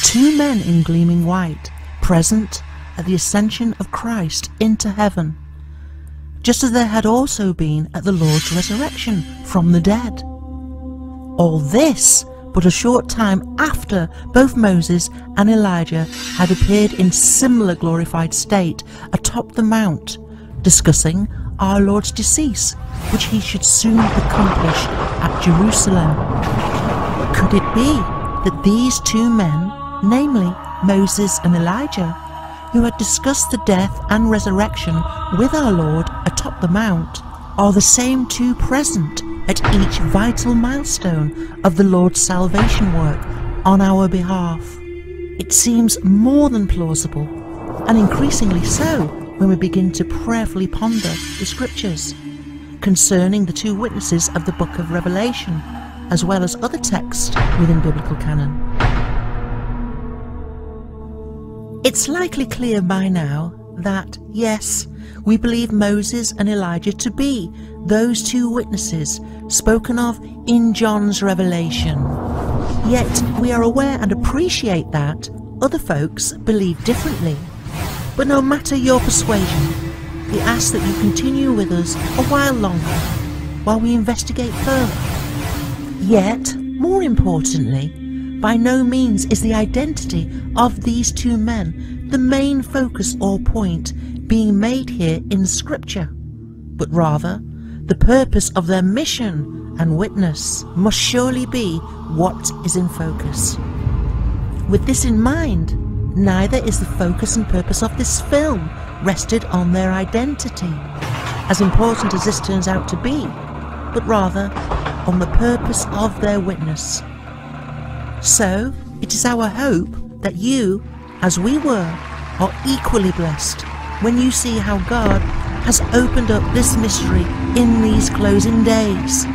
two men in gleaming white, present at the ascension of Christ into heaven, just as there had also been at the Lord's resurrection from the dead. All this but a short time after both Moses and Elijah had appeared in similar glorified state atop the mount, discussing our Lord's decease, which he should soon accomplish at Jerusalem. Could it be that these two men, namely Moses and Elijah, who had discussed the death and resurrection with our Lord atop the mount, are the same two present at each vital milestone of the Lord's salvation work on our behalf? It seems more than plausible, and increasingly so when we begin to prayerfully ponder the scriptures concerning the two witnesses of the book of Revelation, as well as other texts within biblical canon. It's likely clear by now that, yes, we believe Moses and Elijah to be those two witnesses spoken of in John's Revelation. Yet we are aware and appreciate that other folks believe differently. But no matter your persuasion, we ask that you continue with us a while longer while we investigate further. Yet, more importantly, by no means is the identity of these two men the main focus or point being made here in Scripture, but rather the purpose of their mission and witness must surely be what is in focus. With this in mind, neither is the focus and purpose of this film rested on their identity, as important as this turns out to be, but rather on the purpose of their witness. So it is our hope that you, as we were, are equally blessed when you see how God has opened up this mystery in these closing days,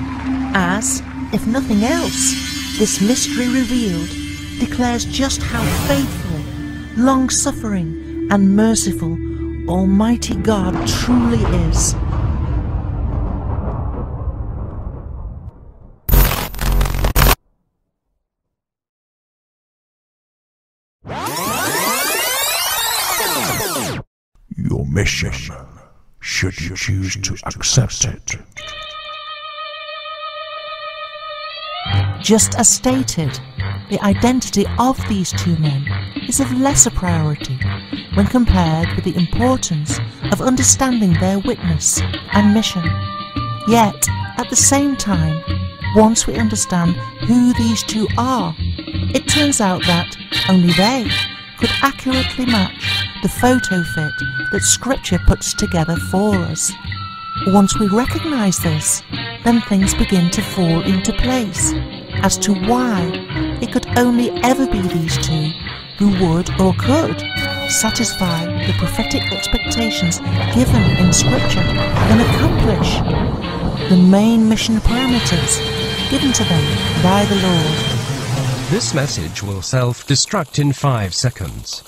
as, if nothing else, this mystery revealed declares just how faithful, long-suffering and merciful Almighty God truly is. Your mission, should you choose to accept it. Just as stated, the identity of these two men is of lesser priority when compared with the importance of understanding their witness and mission. Yet, at the same time, once we understand who these two are, it turns out that only they could accurately match the photo fit that Scripture puts together for us. Once we recognise this, then things begin to fall into place as to why it could only ever be these two who would or could satisfy the prophetic expectations given in Scripture and accomplish the main mission parameters given to them by the Lord. This message will self-destruct in 5 seconds.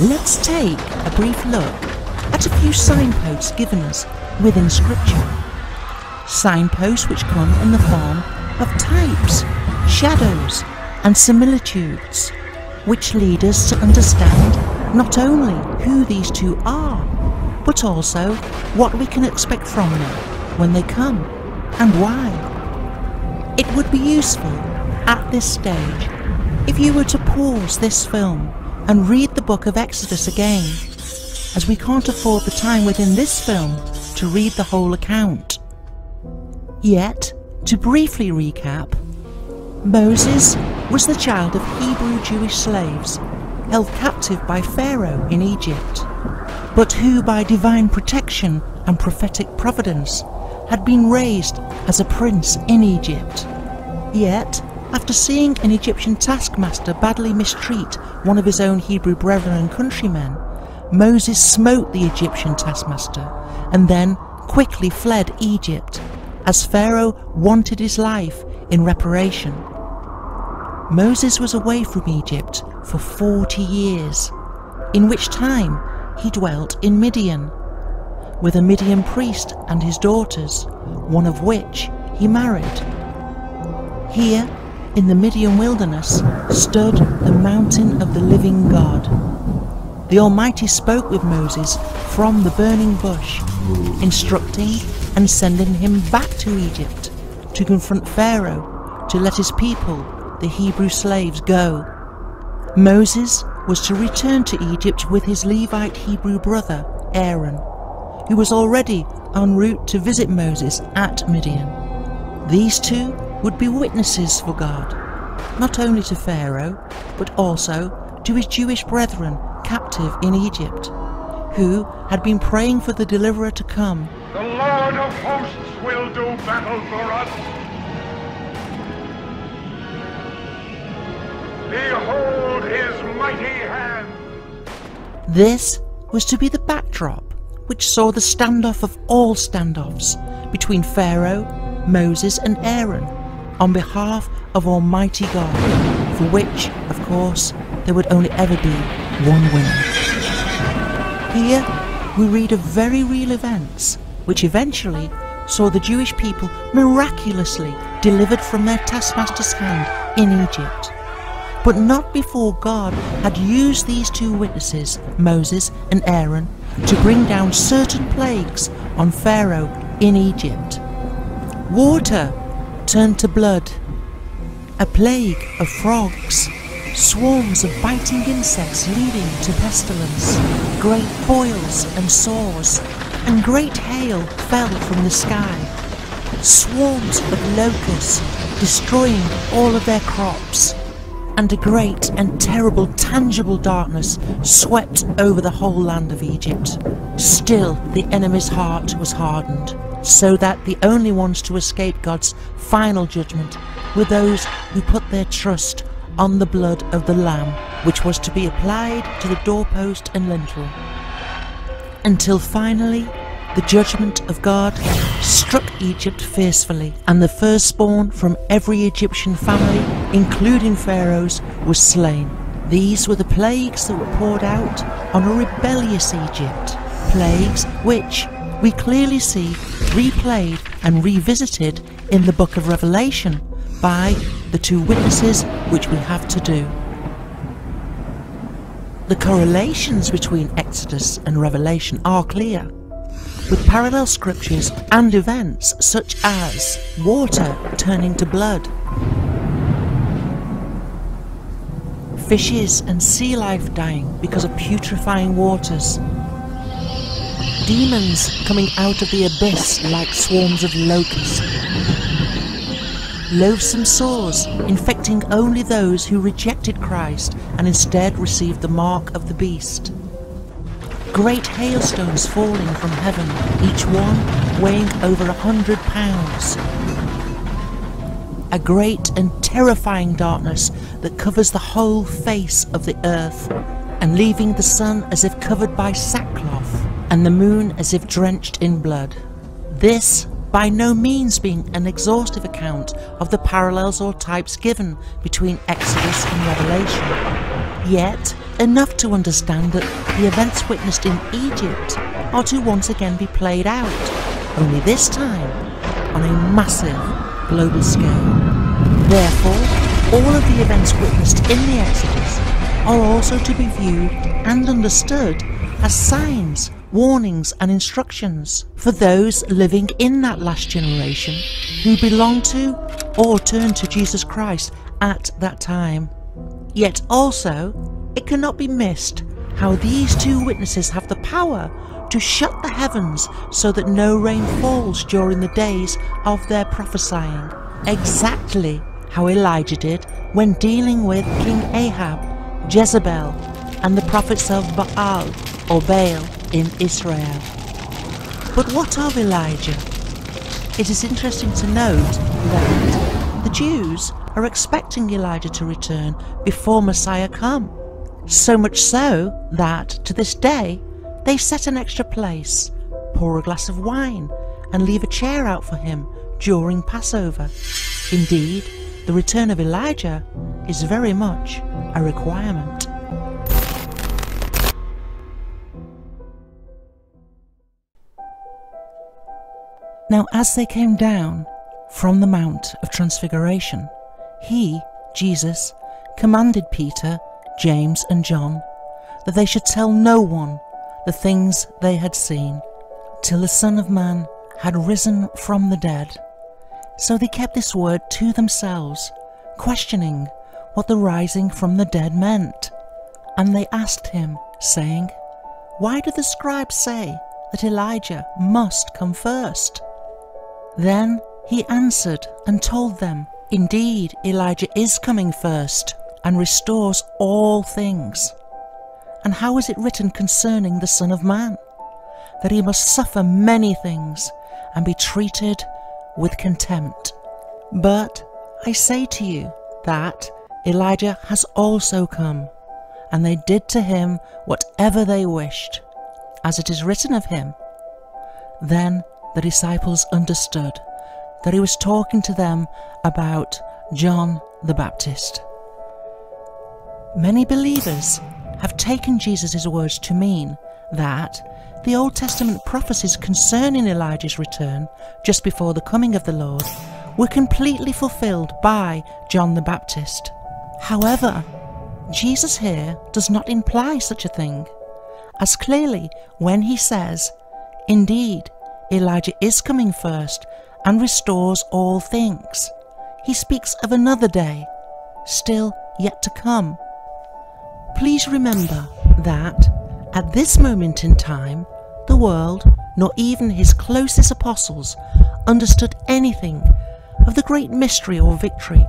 Let's take a brief look at a few signposts given us within Scripture. Signposts which come in the form of types, shadows and similitudes, which lead us to understand not only who these two are, but also what we can expect from them when they come and why. It would be useful at this stage if you were to pause this film and read the book of Exodus again, as we can't afford the time within this film to read the whole account. Yet, to briefly recap, Moses was the child of Hebrew Jewish slaves held captive by Pharaoh in Egypt, but who by divine protection and prophetic providence had been raised as a prince in Egypt. Yet, after seeing an Egyptian taskmaster badly mistreat one of his own Hebrew brethren and countrymen, Moses smote the Egyptian taskmaster and then quickly fled Egypt, as Pharaoh wanted his life in reparation. Moses was away from Egypt for 40 years, in which time he dwelt in Midian, with a Midian priest and his daughters, one of which he married. Here, in the Midian wilderness, stood the mountain of the living God. The Almighty spoke with Moses from the burning bush, instructing and sending him back to Egypt to confront Pharaoh to let his people, the Hebrew slaves, go. Moses was to return to Egypt with his Levite Hebrew brother Aaron, who was already en route to visit Moses at Midian. These two would be witnesses for God, not only to Pharaoh, but also to his Jewish brethren captive in Egypt, who had been praying for the deliverer to come. The Lord of hosts will do battle for us. Behold his mighty hand. This was to be the backdrop which saw the standoff of all standoffs between Pharaoh, Moses and Aaron on behalf of Almighty God, for which, of course, there would only ever be one winner. Here we read of very real events which eventually saw the Jewish people miraculously delivered from their taskmaster's hand in Egypt, but not before God had used these two witnesses, Moses and Aaron, to bring down certain plagues on Pharaoh in Egypt. Water turned to blood, a plague of frogs, swarms of biting insects leading to pestilence, great boils and sores, and great hail fell from the sky. Swarms of locusts destroying all of their crops, and a great and terrible tangible darkness swept over the whole land of Egypt. Still the enemy's heart was hardened, so that the only ones to escape God's final judgment were those who put their trust on the blood of the Lamb, which was to be applied to the doorpost and lintel, until finally the judgment of God struck Egypt fiercely, and the firstborn from every Egyptian family, including Pharaoh's, was slain. These were the plagues that were poured out on a rebellious Egypt, plagues which we clearly see replayed and revisited in the book of Revelation by the two witnesses which we have to do. The correlations between Exodus and Revelation are clear, with parallel scriptures and events such as water turning to blood, fishes and sea life dying because of putrefying waters, demons coming out of the abyss like swarms of locusts, loathsome sores infecting only those who rejected Christ and instead received the mark of the beast, great hailstones falling from heaven, each one weighing over 100 pounds, a great and terrifying darkness that covers the whole face of the earth, and leaving the sun as if covered by sackcloth, and the moon as if drenched in blood. This by no means being an exhaustive account of the parallels or types given between Exodus and Revelation. Yet, enough to understand that the events witnessed in Egypt are to once again be played out, only this time on a massive global scale. Therefore, all of the events witnessed in the Exodus are also to be viewed and understood as signs, warnings and instructions for those living in that last generation who belong to or turn to Jesus Christ at that time. Yet also, it cannot be missed how these two witnesses have the power to shut the heavens so that no rain falls during the days of their prophesying, exactly how Elijah did when dealing with King Ahab, Jezebel and the prophets of Baal or Baal in Israel. But what of Elijah? It is interesting to note that the Jews are expecting Elijah to return before Messiah come, so much so that to this day they set an extra place, pour a glass of wine and leave a chair out for him during Passover. Indeed, the return of Elijah is very much a requirement. Now as they came down from the Mount of Transfiguration, he, Jesus, commanded Peter, James and John that they should tell no one the things they had seen till the Son of Man had risen from the dead. So they kept this word to themselves, questioning what the rising from the dead meant. And they asked him, saying, "Why do the scribes say that Elijah must come first?" Then he answered and told them, "Indeed, Elijah is coming first and restores all things. And how is it written concerning the Son of Man? That he must suffer many things and be treated with contempt. But I say to you that Elijah has also come, and they did to him whatever they wished, as it is written of him." Then the disciples understood that he was talking to them about John the Baptist. Many believers have taken Jesus' words to mean that the Old Testament prophecies concerning Elijah's return just before the coming of the Lord were completely fulfilled by John the Baptist. However, Jesus here does not imply such a thing, as clearly when he says, "Indeed, Elijah is coming first and restores all things," he speaks of another day, still yet to come. Please remember that at this moment in time, the world, nor even his closest apostles, understood anything of the great mystery or victory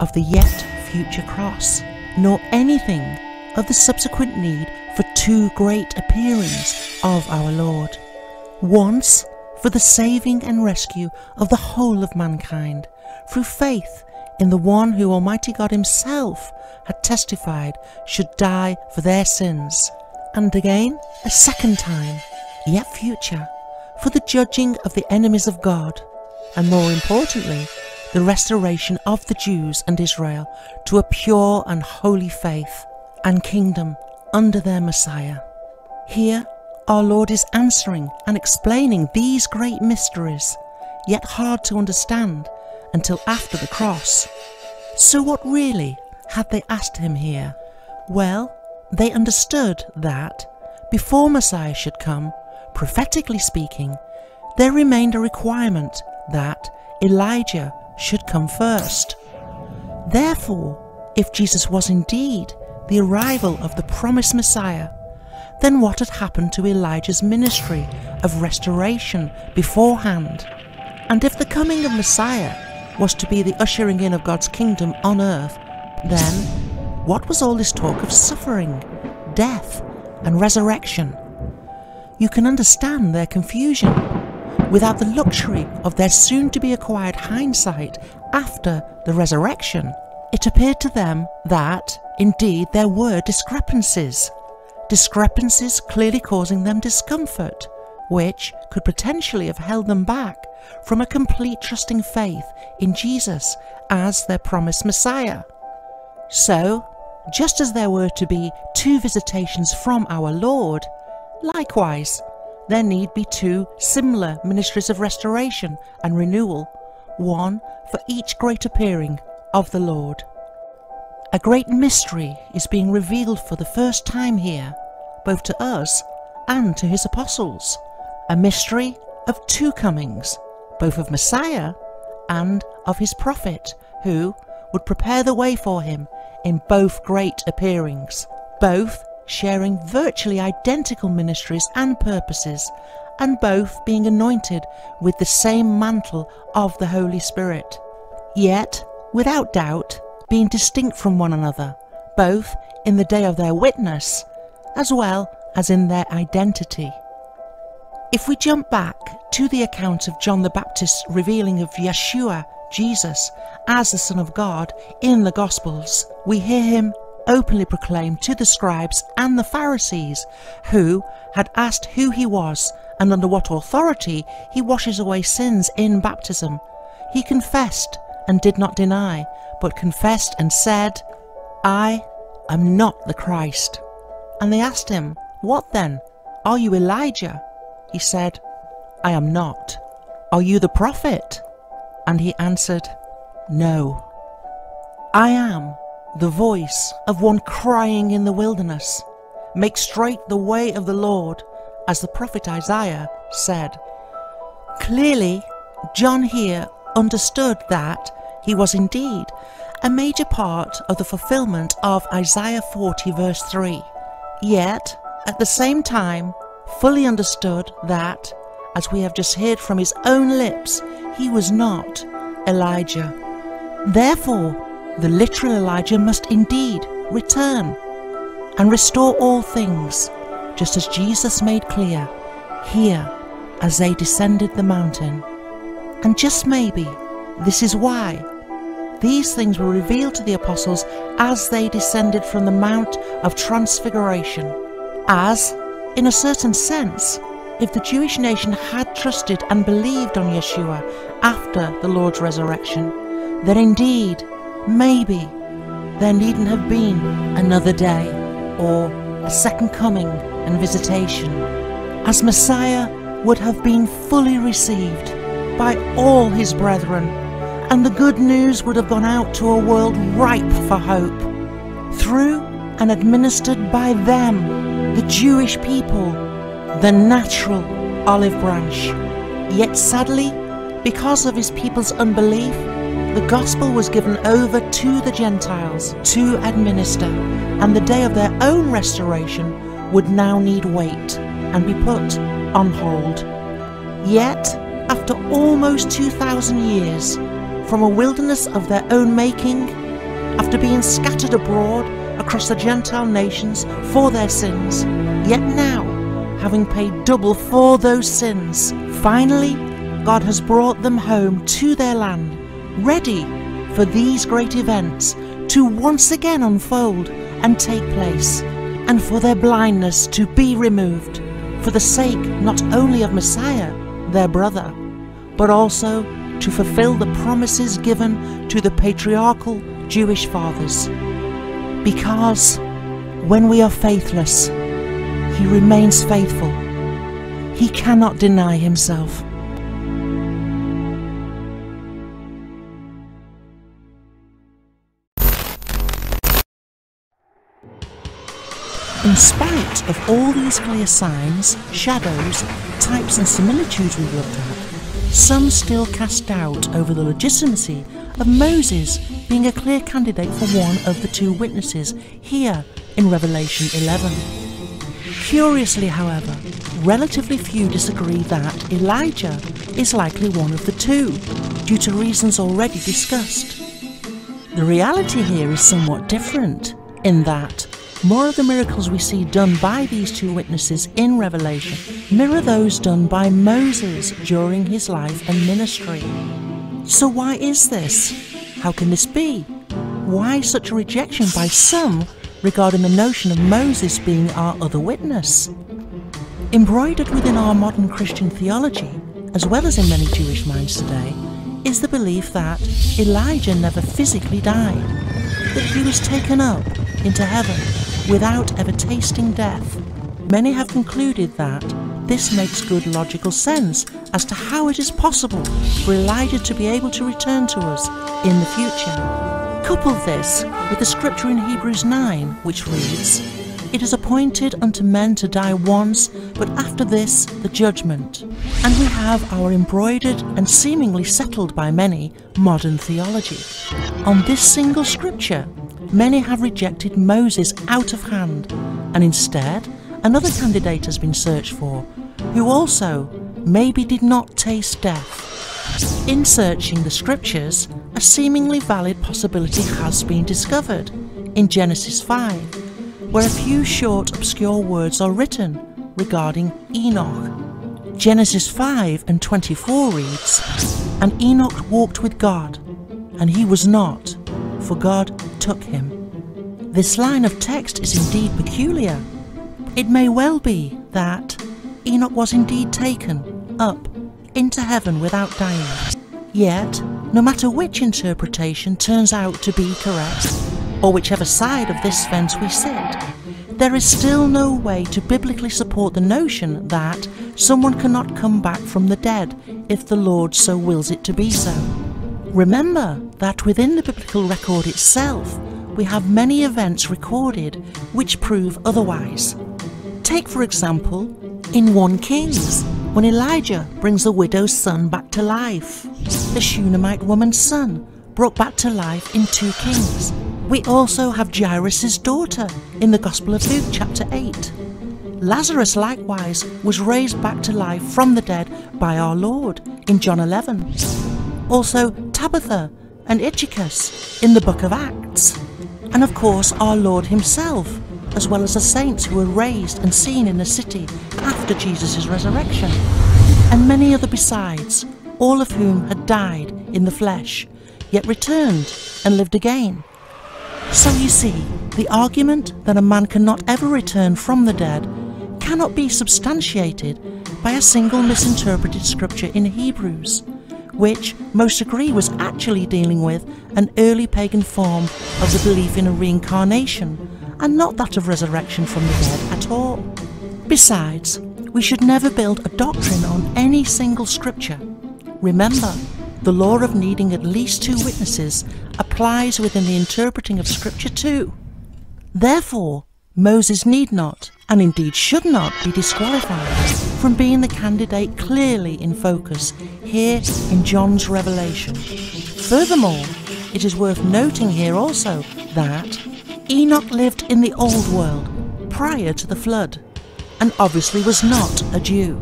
of the yet future cross, nor anything of the subsequent need for two great appearings of our Lord, once for the saving and rescue of the whole of mankind, through faith in the one who Almighty God himself had testified should die for their sins, and again a second time, yet future, for the judging of the enemies of God, and more importantly, the restoration of the Jews and Israel to a pure and holy faith and kingdom under their Messiah. Here our Lord is answering and explaining these great mysteries, yet hard to understand until after the cross. So what really had they asked him here? Well, they understood that before Messiah should come, prophetically speaking, there remained a requirement that Elijah should come first. Therefore, if Jesus was indeed the arrival of the promised Messiah, then what had happened to Elijah's ministry of restoration beforehand? And if the coming of Messiah was to be the ushering in of God's kingdom on earth, then what was all this talk of suffering, death and resurrection? You can understand their confusion without the luxury of their soon-to-be acquired hindsight after the resurrection. It appeared to them that indeed there were discrepancies clearly causing them discomfort, which could potentially have held them back from a complete trusting faith in Jesus as their promised Messiah. So just as there were to be two visitations from our Lord, likewise there need be two similar ministries of restoration and renewal, one for each great appearing of the Lord. A great mystery is being revealed for the first time here, both to us and to his apostles, a mystery of two comings, both of Messiah and of his prophet, who would prepare the way for him in both great appearings, both sharing virtually identical ministries and purposes, and both being anointed with the same mantle of the Holy Spirit, yet without doubt being distinct from one another, both in the day of their witness as well as in their identity. If we jump back to the account of John the Baptist's revealing of Yeshua, Jesus, as the Son of God in the Gospels, we hear him openly proclaim to the scribes and the Pharisees, who had asked who he was and under what authority he washes away sins in baptism. He confessed and did not deny, but confessed and said, "I am not the Christ." And they asked him, "What then? Are you Elijah?" He said, "I am not." "Are you the prophet?" And he answered, "No." "I am the voice of one crying in the wilderness, make straight the way of the Lord," as the prophet Isaiah said. Clearly, John here understood that he was indeed a major part of the fulfillment of Isaiah 40 verse 3, yet at the same time fully understood that, as we have just heard from his own lips, he was not Elijah. Therefore, the literal Elijah must indeed return and restore all things, just as Jesus made clear here as they descended the mountain. And just maybe this is why these things were revealed to the apostles as they descended from the Mount of Transfiguration, as in a certain sense, if the Jewish nation had trusted and believed on Yeshua after the Lord's resurrection, then indeed, maybe, there needn't have been another day or a second coming and visitation, as Messiah would have been fully received by all his brethren, and the good news would have gone out to a world ripe for hope, through and administered by them, the Jewish people, the natural olive branch. Yet sadly, because of his people's unbelief, the gospel was given over to the Gentiles to administer, and the day of their own restoration would now need wait and be put on hold. Yet, after almost 2,000 years, from a wilderness of their own making, after being scattered abroad across the Gentile nations for their sins, yet now, having paid double for those sins, finally God has brought them home to their land, ready for these great events to once again unfold and take place, and for their blindness to be removed, for the sake not only of Messiah, their brother, but also to fulfill the promises given to the patriarchal Jewish fathers. Because when we are faithless, he remains faithful. He cannot deny himself. In spite of all these clear signs, shadows, types and similitudes we've looked at, some still cast doubt over the legitimacy of Moses being a clear candidate for one of the two witnesses here in Revelation 11. Curiously, however, relatively few disagree that Elijah is likely one of the two, due to reasons already discussed. The reality here is somewhat different, in that more of the miracles we see done by these two witnesses in Revelation mirror those done by Moses during his life and ministry. So why is this? How can this be? Why such a rejection by some regarding the notion of Moses being our other witness? Embroidered within our modern Christian theology, as well as in many Jewish minds today, is the belief that Elijah never physically died, that he was taken up into heaven without ever tasting death. Many have concluded that this makes good logical sense as to how it is possible for Elijah to be able to return to us in the future. Couple this with the scripture in Hebrews 9, which reads, "It is appointed unto men to die once, but after this the judgment." And we have our embroidered and seemingly settled by many modern theology. On this single scripture, many have rejected Moses out of hand, and instead another candidate has been searched for, who also maybe did not taste death. In searching the scriptures, a seemingly valid possibility has been discovered in Genesis 5, where a few short obscure words are written regarding Enoch. Genesis 5 and 24 reads, "And Enoch walked with God, and he was not, for God took him." This line of text is indeed peculiar. It may well be that Enoch was indeed taken up into heaven without dying. Yet, no matter which interpretation turns out to be correct, or whichever side of this fence we sit, there is still no way to biblically support the notion that someone cannot come back from the dead if the Lord so wills it to be so. Remember that within the biblical record itself, we have many events recorded which prove otherwise. Take, for example, in 1 Kings, when Elijah brings the widow's son back to life. The Shunammite woman's son brought back to life in 2 Kings. We also have Jairus' daughter in the Gospel of Luke chapter 8. Lazarus likewise was raised back to life from the dead by our Lord in John 11. Also Tabitha and Tychicus in the book of Acts. And of course our Lord himself, as well as the saints who were raised and seen in the city after Jesus' resurrection, and many other besides, all of whom had died in the flesh, yet returned and lived again. So you see, the argument that a man cannot ever return from the dead cannot be substantiated by a single misinterpreted scripture in Hebrews, which most agree was actually dealing with an early pagan form of the belief in a reincarnation, and not that of resurrection from the dead at all. Besides, we should never build a doctrine on any single scripture. Remember, the law of needing at least 2 witnesses applies within the interpreting of scripture too. Therefore, Moses need not, and indeed should not, be disqualified from being the candidate clearly in focus here in John's Revelation. Furthermore, it is worth noting here also that Enoch lived in the old world prior to the flood, and obviously was not a Jew,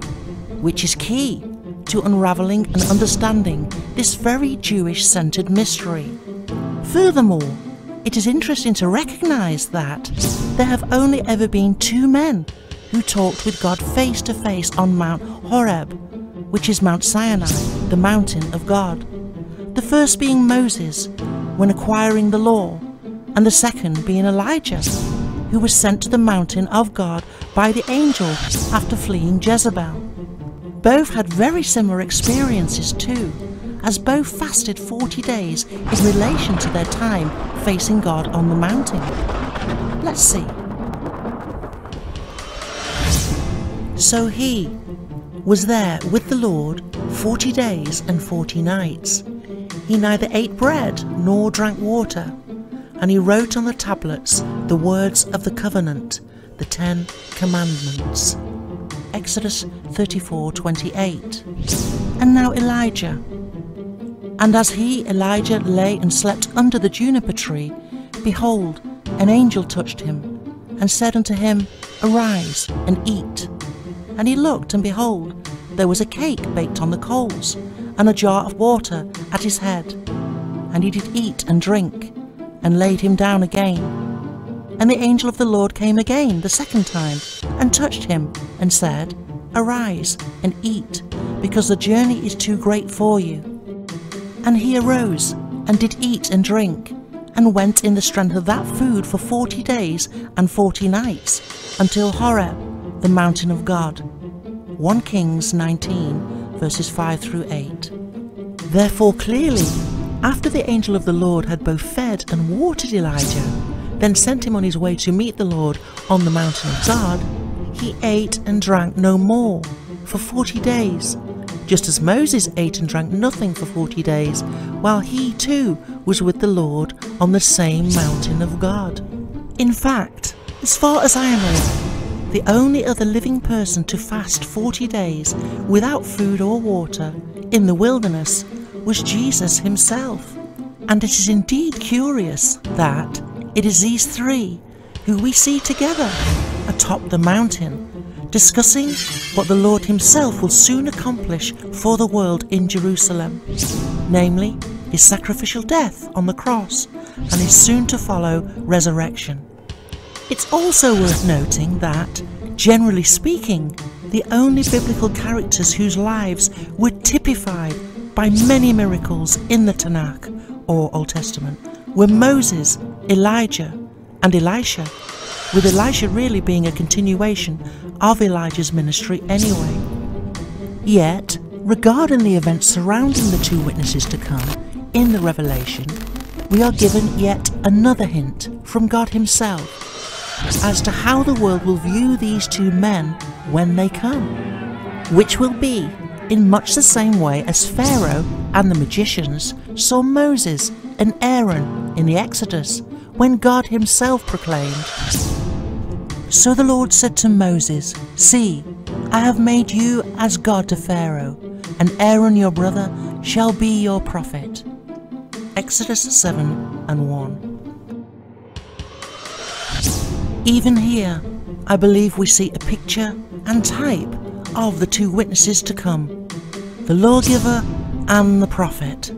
which is key to unravelling and understanding this very Jewish-centred mystery. Furthermore, it is interesting to recognise that there have only ever been 2 men who talked with God face to face on Mount Horeb, which is Mount Sinai, the mountain of God. The first being Moses, when acquiring the law, and the second being Elijah, who was sent to the mountain of God by the angel after fleeing Jezebel. Both had very similar experiences too, as both fasted 40 days in relation to their time facing God on the mountain. Let's see. So he was there with the Lord 40 days and 40 nights. He neither ate bread nor drank water. And he wrote on the tablets the words of the covenant, the 10 commandments. Exodus 34:28. And now Elijah. "And as he, Elijah, lay and slept under the juniper tree, behold, an angel touched him, and said unto him, Arise and eat. And he looked, and behold, there was a cake baked on the coals, and a jar of water at his head. And he did eat and drink, and laid him down again. And the angel of the Lord came again the second time, and touched him, and said, Arise and eat, because the journey is too great for you. And he arose, and did eat and drink, and went in the strength of that food for 40 days and 40 nights, until Horeb, the mountain of God." 1 Kings 19, verses 5 through 8. Therefore clearly, after the angel of the Lord had both fed and watered Elijah, then sent him on his way to meet the Lord on the mountain of God, he ate and drank no more for 40 days, just as Moses ate and drank nothing for 40 days, while he too was with the Lord on the same mountain of God. In fact, as far as I am aware, the only other living person to fast 40 days without food or water in the wilderness was Jesus himself. And it is indeed curious that it is these three who we see together atop the mountain, discussing what the Lord himself will soon accomplish for the world in Jerusalem, namely his sacrificial death on the cross and his soon-to-follow resurrection. It's also worth noting that, generally speaking, the only biblical characters whose lives were typified by many miracles in the Tanakh, or Old Testament, were Moses, Elijah and Elisha, with Elisha really being a continuation of Elijah's ministry anyway. Yet, regarding the events surrounding the two witnesses to come in the Revelation, we are given yet another hint from God himself as to how the world will view these two men when they come, which will be in much the same way as Pharaoh and the magicians saw Moses and Aaron in the Exodus, when God himself proclaimed, "So the Lord said to Moses, See, I have made you as God to Pharaoh, and Aaron your brother shall be your prophet." Exodus 7:1. Even here, I believe we see a picture and type of the two witnesses to come, the lawgiver and the prophet,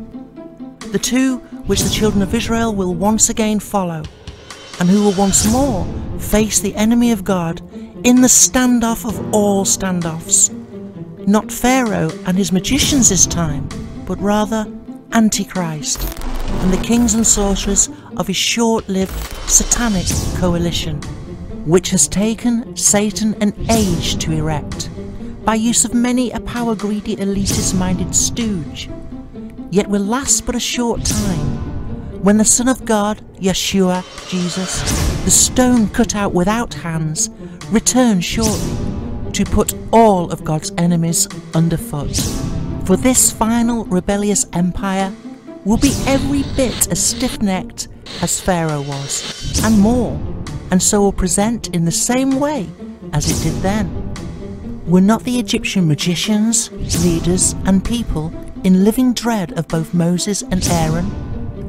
the two which the children of Israel will once again follow, and who will once more face the enemy of God in the standoff of all standoffs. Not Pharaoh and his magicians this time, but rather Antichrist and the kings and sorcerers of his short-lived satanic coalition, which has taken Satan an age to erect, by use of many a power-greedy, elitist-minded stooge. Yet will last but a short time, when the Son of God, Yeshua, Jesus, the stone cut out without hands, returns shortly to put all of God's enemies underfoot. For this final rebellious empire will be every bit as stiff-necked as Pharaoh was, and more, and so will present in the same way as it did then. Were not the Egyptian magicians, leaders and people in living dread of both Moses and Aaron?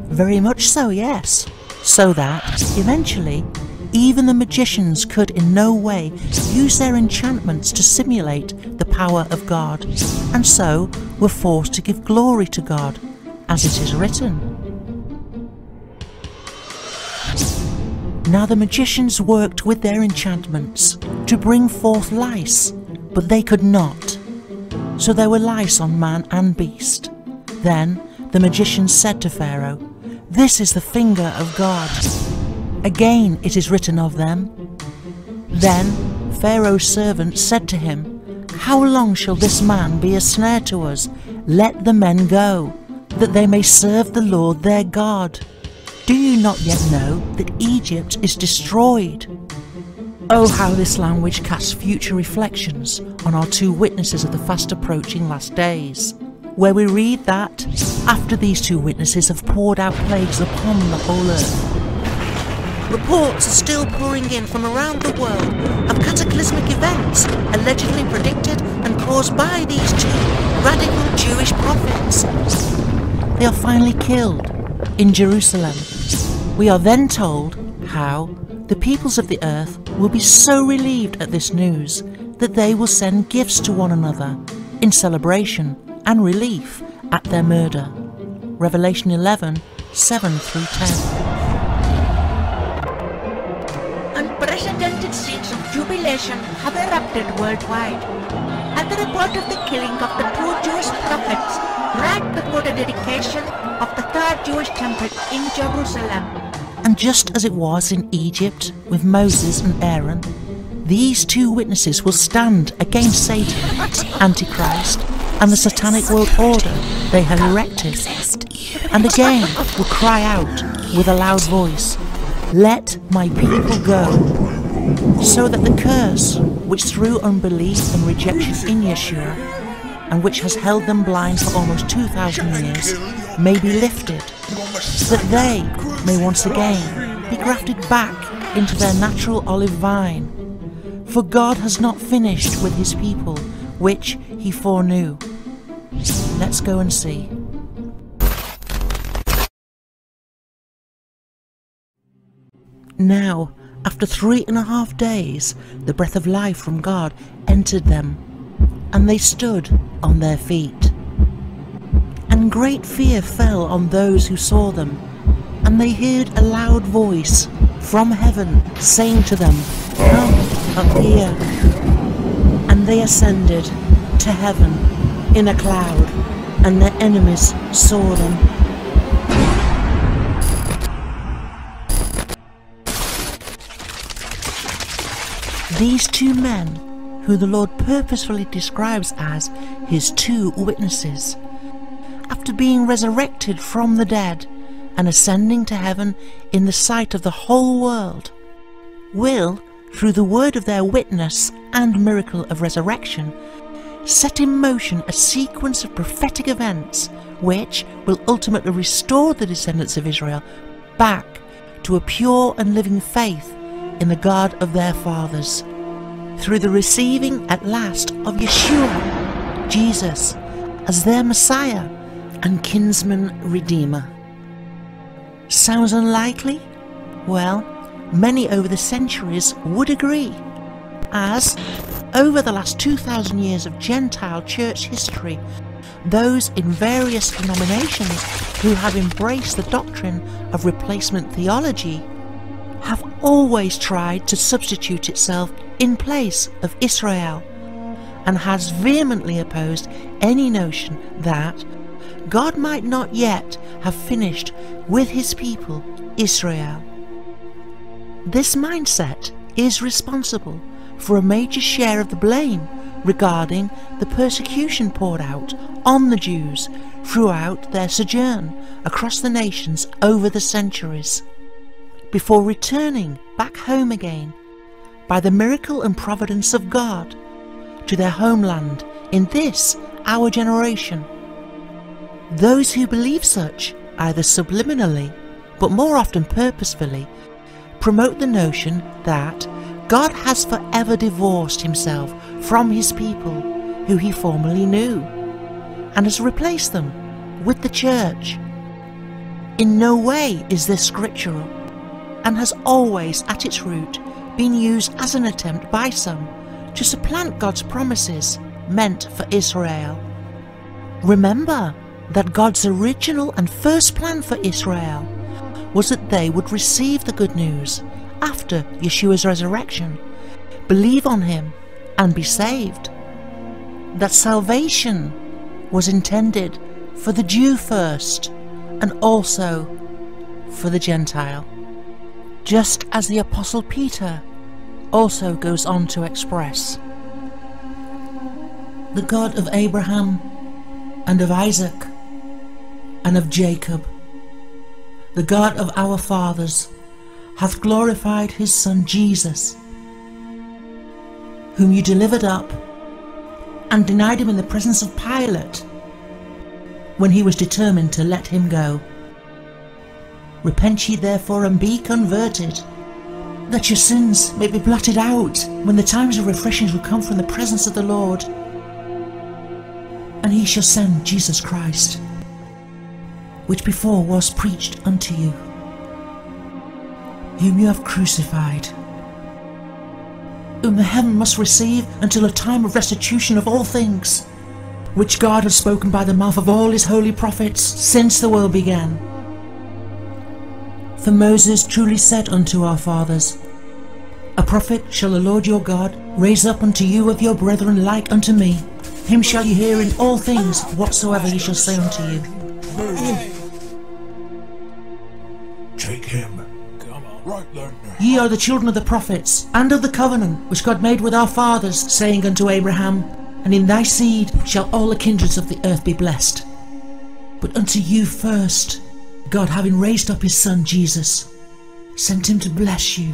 Very much so, yes. So that, eventually, even the magicians could in no way use their enchantments to simulate the power of God, and so were forced to give glory to God, as it is written. Now the magicians worked with their enchantments to bring forth lice, but they could not. So there were lice on man and beast. Then the magicians said to Pharaoh, "This is the finger of God." Again it is written of them. Then Pharaoh's servants said to him, "How long shall this man be a snare to us? Let the men go, that they may serve the Lord their God. Do you not yet know that Egypt is destroyed?" Oh, how this language casts future reflections on our two witnesses of the fast-approaching last days, where we read that, after these two witnesses have poured out plagues upon the whole earth. Reports are still pouring in from around the world of cataclysmic events allegedly predicted and caused by these two radical Jewish prophets. They are finally killed in Jerusalem. We are then told how the peoples of the earth will be so relieved at this news that they will send gifts to one another in celebration and relief at their murder. Revelation 11:7-10. Unprecedented scenes of jubilation have erupted worldwide at the report of the killing of the two Jewish prophets right before the dedication of the third Jewish temple in Jerusalem. And just as it was in Egypt with Moses and Aaron, these two witnesses will stand against Satan, Antichrist, and the satanic world order they have erected, and again will cry out with a loud voice, Let my people go, so that the curse, which through unbelief and rejection in Yeshua, and which has held them blind for almost 2,000 years, may be lifted, so that they may once again be grafted back into their natural olive vine. For God has not finished with his people, which he foreknew. Let's go and see. Now, after 3.5 days, the breath of life from God entered them, and they stood on their feet. And great fear fell on those who saw them, and they heard a loud voice from heaven saying to them, "Come up here." And they ascended to heaven in a cloud, and their enemies saw them. These two men, who the Lord purposefully describes as his two witnesses, after being resurrected from the dead and ascending to heaven in the sight of the whole world, will, through the word of their witness and miracle of resurrection, set in motion a sequence of prophetic events which will ultimately restore the descendants of Israel back to a pure and living faith in the God of their fathers, through the receiving at last of Yeshua, Jesus, as their Messiah and kinsman redeemer. Sounds unlikely? Well, many over the centuries would agree, as over the last 2,000 years of Gentile church history, those in various denominations who have embraced the doctrine of replacement theology have always tried to substitute itself in place of Israel, and has vehemently opposed any notion that God might not yet have finished with his people Israel. This mindset is responsible for a major share of the blame regarding the persecution poured out on the Jews throughout their sojourn across the nations over the centuries, before returning back home again, by the miracle and providence of God, to their homeland in this, our generation. Those who believe such, either subliminally, but more often purposefully, promote the notion that God has forever divorced himself from his people, who he formerly knew, and has replaced them with the church. In no way is this scriptural, and has always at its root been used as an attempt by some to supplant God's promises meant for Israel. Remember that God's original and first plan for Israel was that they would receive the good news after Yeshua's resurrection, believe on him and be saved. That salvation was intended for the Jew first, and also for the Gentile, just as the Apostle Peter also goes on to express. The God of Abraham and of Isaac and of Jacob, the God of our fathers, hath glorified his Son Jesus, whom you delivered up and denied him in the presence of Pilate, when he was determined to let him go. Repent ye therefore, and be converted, that your sins may be blotted out, when the times of refreshing will come from the presence of the Lord. And he shall send Jesus Christ, which before was preached unto you, whom you have crucified, whom the heaven must receive until a time of restitution of all things, which God has spoken by the mouth of all his holy prophets since the world began. For Moses truly said unto our fathers, A prophet shall the Lord your God raise up unto you of your brethren like unto me. Him shall you hear in all things whatsoever he shall say unto you. Take him. Ye are the children of the prophets, and of the covenant which God made with our fathers, saying unto Abraham, And in thy seed shall all the kindreds of the earth be blessed. But unto you first, God, having raised up his Son Jesus, sent him to bless you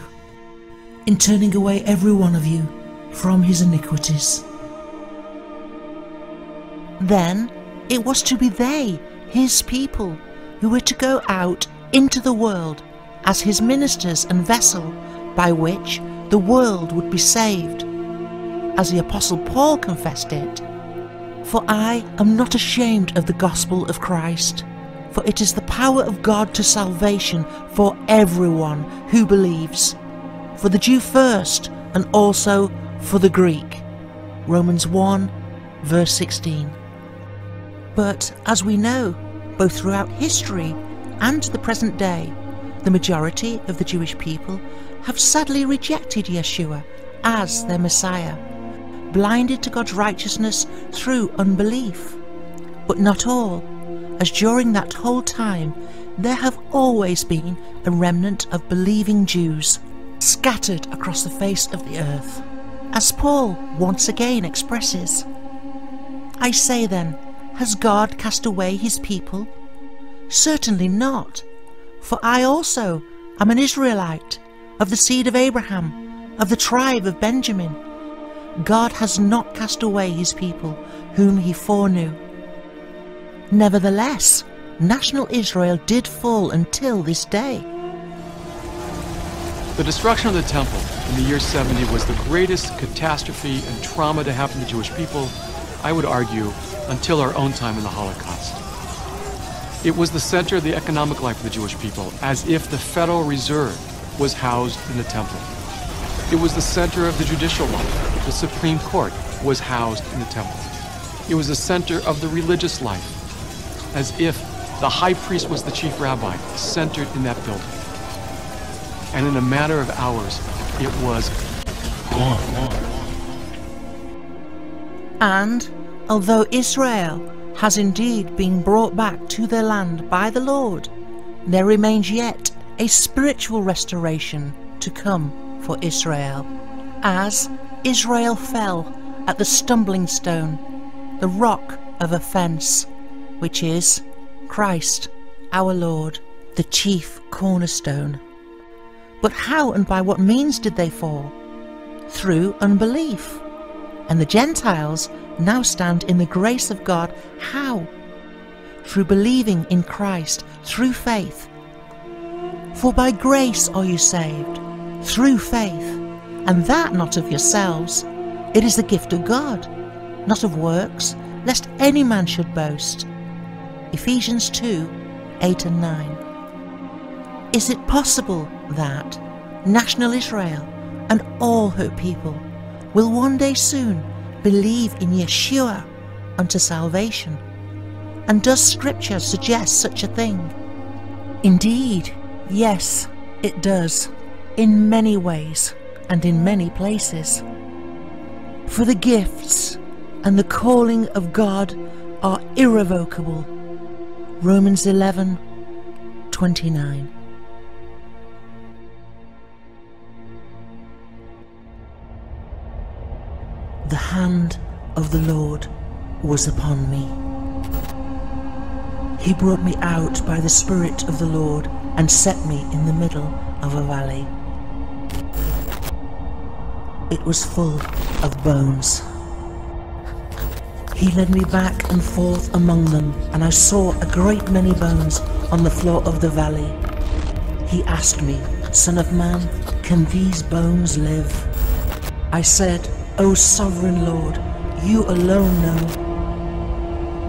in turning away every one of you from his iniquities. Then it was to be they, his people, who were to go out into the world as his ministers and vessel by which the world would be saved. As the Apostle Paul confessed it, "For I am not ashamed of the gospel of Christ, for it is the power of God to salvation for everyone who believes, for the Jew first and also for the Greek." Romans 1 verse 16. But as we know, both throughout history and to the present day, the majority of the Jewish people have sadly rejected Yeshua as their Messiah, blinded to God's righteousness through unbelief. But not all, as during that whole time there have always been a remnant of believing Jews scattered across the face of the earth, as Paul once again expresses. "I say then, has God cast away his people? Certainly not, for I also am an Israelite, of the seed of Abraham, of the tribe of Benjamin. God has not cast away his people, whom he foreknew." Nevertheless, national Israel did fall until this day. The destruction of the temple in the year 70 was the greatest catastrophe and trauma to happen to Jewish people, I would argue, until our own time in the Holocaust. It was the center of the economic life of the Jewish people, as if the Federal Reserve was housed in the temple. It was the center of the judicial life. The Supreme Court was housed in the temple. It was the center of the religious life, as if the high priest was the chief rabbi, centered in that building. And in a matter of hours, it was gone. And although Israel has indeed been brought back to their land by the Lord, there remains yet a spiritual restoration to come for Israel, as Israel fell at the stumbling stone, the rock of offence, which is Christ our Lord, the chief cornerstone. But how and by what means did they fall? Through unbelief. And the Gentiles now stand in the grace of God. How? Through believing in Christ, through faith. "For by grace are you saved, through faith, and that not of yourselves. It is the gift of God, not of works, lest any man should boast." Ephesians 2:8-9. Is it possible that national Israel and all her people will one day soon believe in Yeshua unto salvation? And does Scripture suggest such a thing? Indeed, yes, it does, in many ways and in many places. For the gifts and the calling of God are irrevocable. Romans 11:29. The hand of the Lord was upon me. He brought me out by the Spirit of the Lord and set me in the middle of a valley. It was full of bones. He led me back and forth among them, and I saw a great many bones on the floor of the valley. He asked me, "Son of man, can these bones live?" I said, "O Sovereign Lord, you alone know."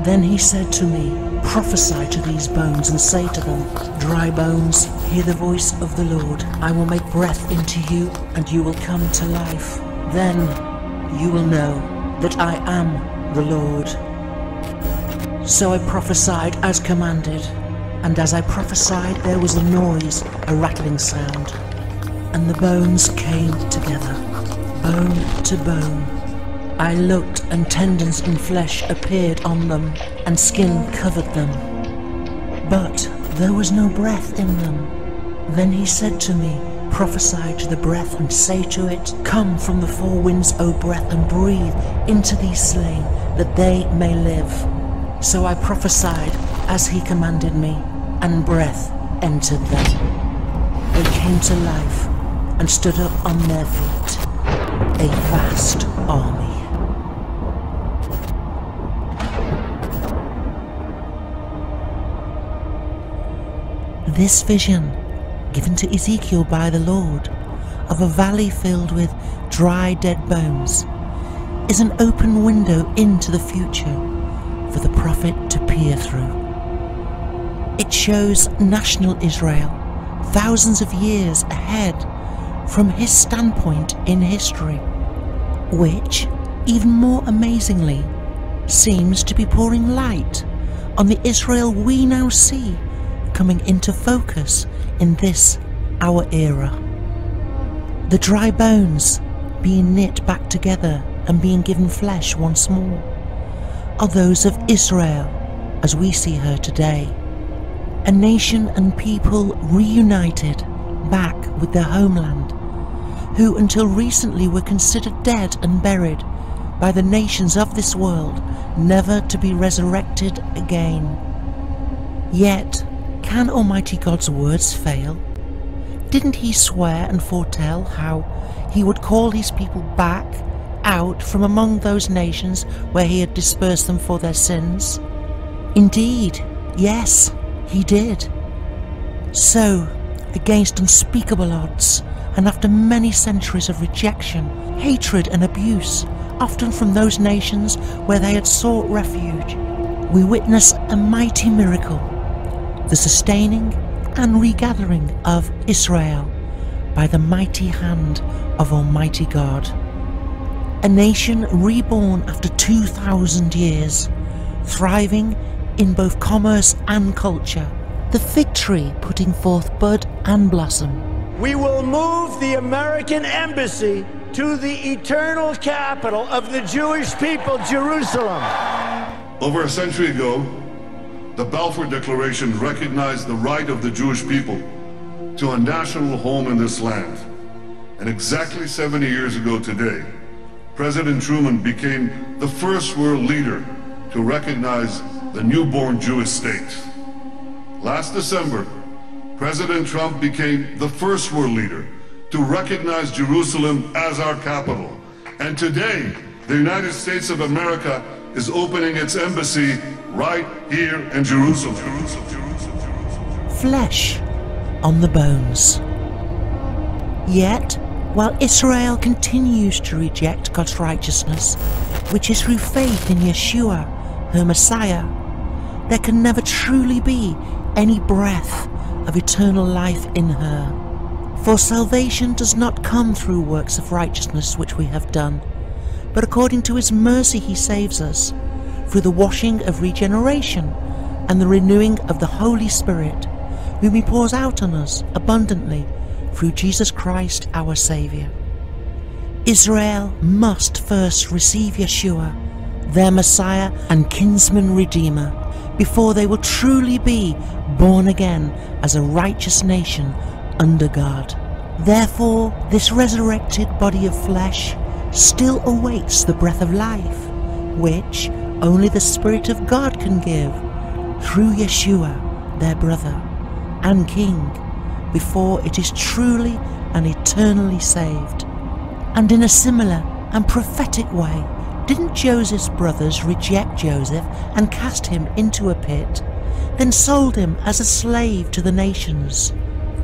Then he said to me, "Prophesy to these bones and say to them, dry bones, hear the voice of the Lord. I will make breath into you, and you will come to life. Then you will know that I am the Lord." So I prophesied as commanded, and as I prophesied there was a noise, a rattling sound, and the bones came together, bone to bone. I looked, and tendons and flesh appeared on them, and skin covered them, but there was no breath in them. Then he said to me, "Prophesy to the breath and say to it, come from the four winds, O breath, and breathe into these slain, that they may live." So I prophesied as he commanded me, and breath entered them. they came to life and stood up on their feet, a vast army. This vision, given to Ezekiel by the Lord, of a valley filled with dry dead bones, is an open window into the future for the prophet to peer through. It shows national Israel thousands of years ahead from his standpoint in history, which, even more amazingly, seems to be pouring light on the Israel we now see coming into focus in this, our era. The dry bones being knit back together and being given flesh once more are those of Israel as we see her today. A nation and people reunited back with their homeland, who until recently were considered dead and buried by the nations of this world, never to be resurrected again. Yet, can Almighty God's words fail? Didn't he swear and foretell how he would call his people back out from among those nations where he had dispersed them for their sins? Indeed, yes, he did. So, against unspeakable odds, and after many centuries of rejection, hatred and abuse, often from those nations where they had sought refuge, we witness a mighty miracle, the sustaining and regathering of Israel by the mighty hand of Almighty God. A nation reborn after 2,000 years, thriving in both commerce and culture, the fig tree putting forth bud and blossom. We will move the American embassy to the eternal capital of the Jewish people, Jerusalem. Over a century ago, the Balfour Declaration recognized the right of the Jewish people to a national home in this land. And exactly 70 years ago today, President Truman became the first world leader to recognize the newborn Jewish state. Last December, President Trump became the first world leader to recognize Jerusalem as our capital. And today, the United States of America is opening its embassy right here in Jerusalem. Flesh on the bones. Yet, while Israel continues to reject God's righteousness, which is through faith in Yeshua, her Messiah, there can never truly be any breath of eternal life in her. For salvation does not come through works of righteousness which we have done, but according to his mercy he saves us, through the washing of regeneration and the renewing of the Holy Spirit, whom he pours out on us abundantly through Jesus Christ our Saviour. Israel must first receive Yeshua, their Messiah and kinsman Redeemer, before they will truly be born again as a righteous nation under God. Therefore, this resurrected body of flesh still awaits the breath of life, which only the Spirit of God can give through Yeshua, their brother and King, before it is truly and eternally saved. And in a similar and prophetic way, didn't Joseph's brothers reject Joseph and cast him into a pit, then sold him as a slave to the nations?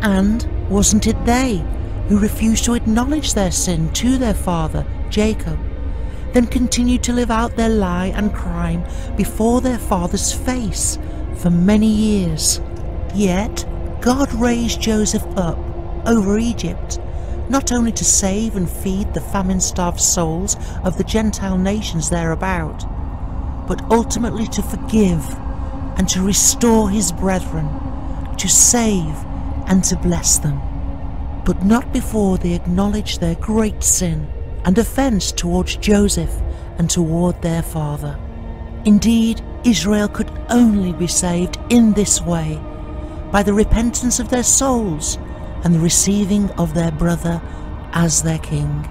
And wasn't it they who refused to acknowledge their sin to their father, Jacob, then continued to live out their lie and crime before their father's face for many years? Yet, God raised Joseph up over Egypt, not only to save and feed the famine-starved souls of the Gentile nations thereabout, but ultimately to forgive and to restore his brethren, to save and to bless them, but not before they acknowledge their great sin and offence towards Joseph and toward their father. Indeed, Israel could only be saved in this way, by the repentance of their souls and the receiving of their brother as their king,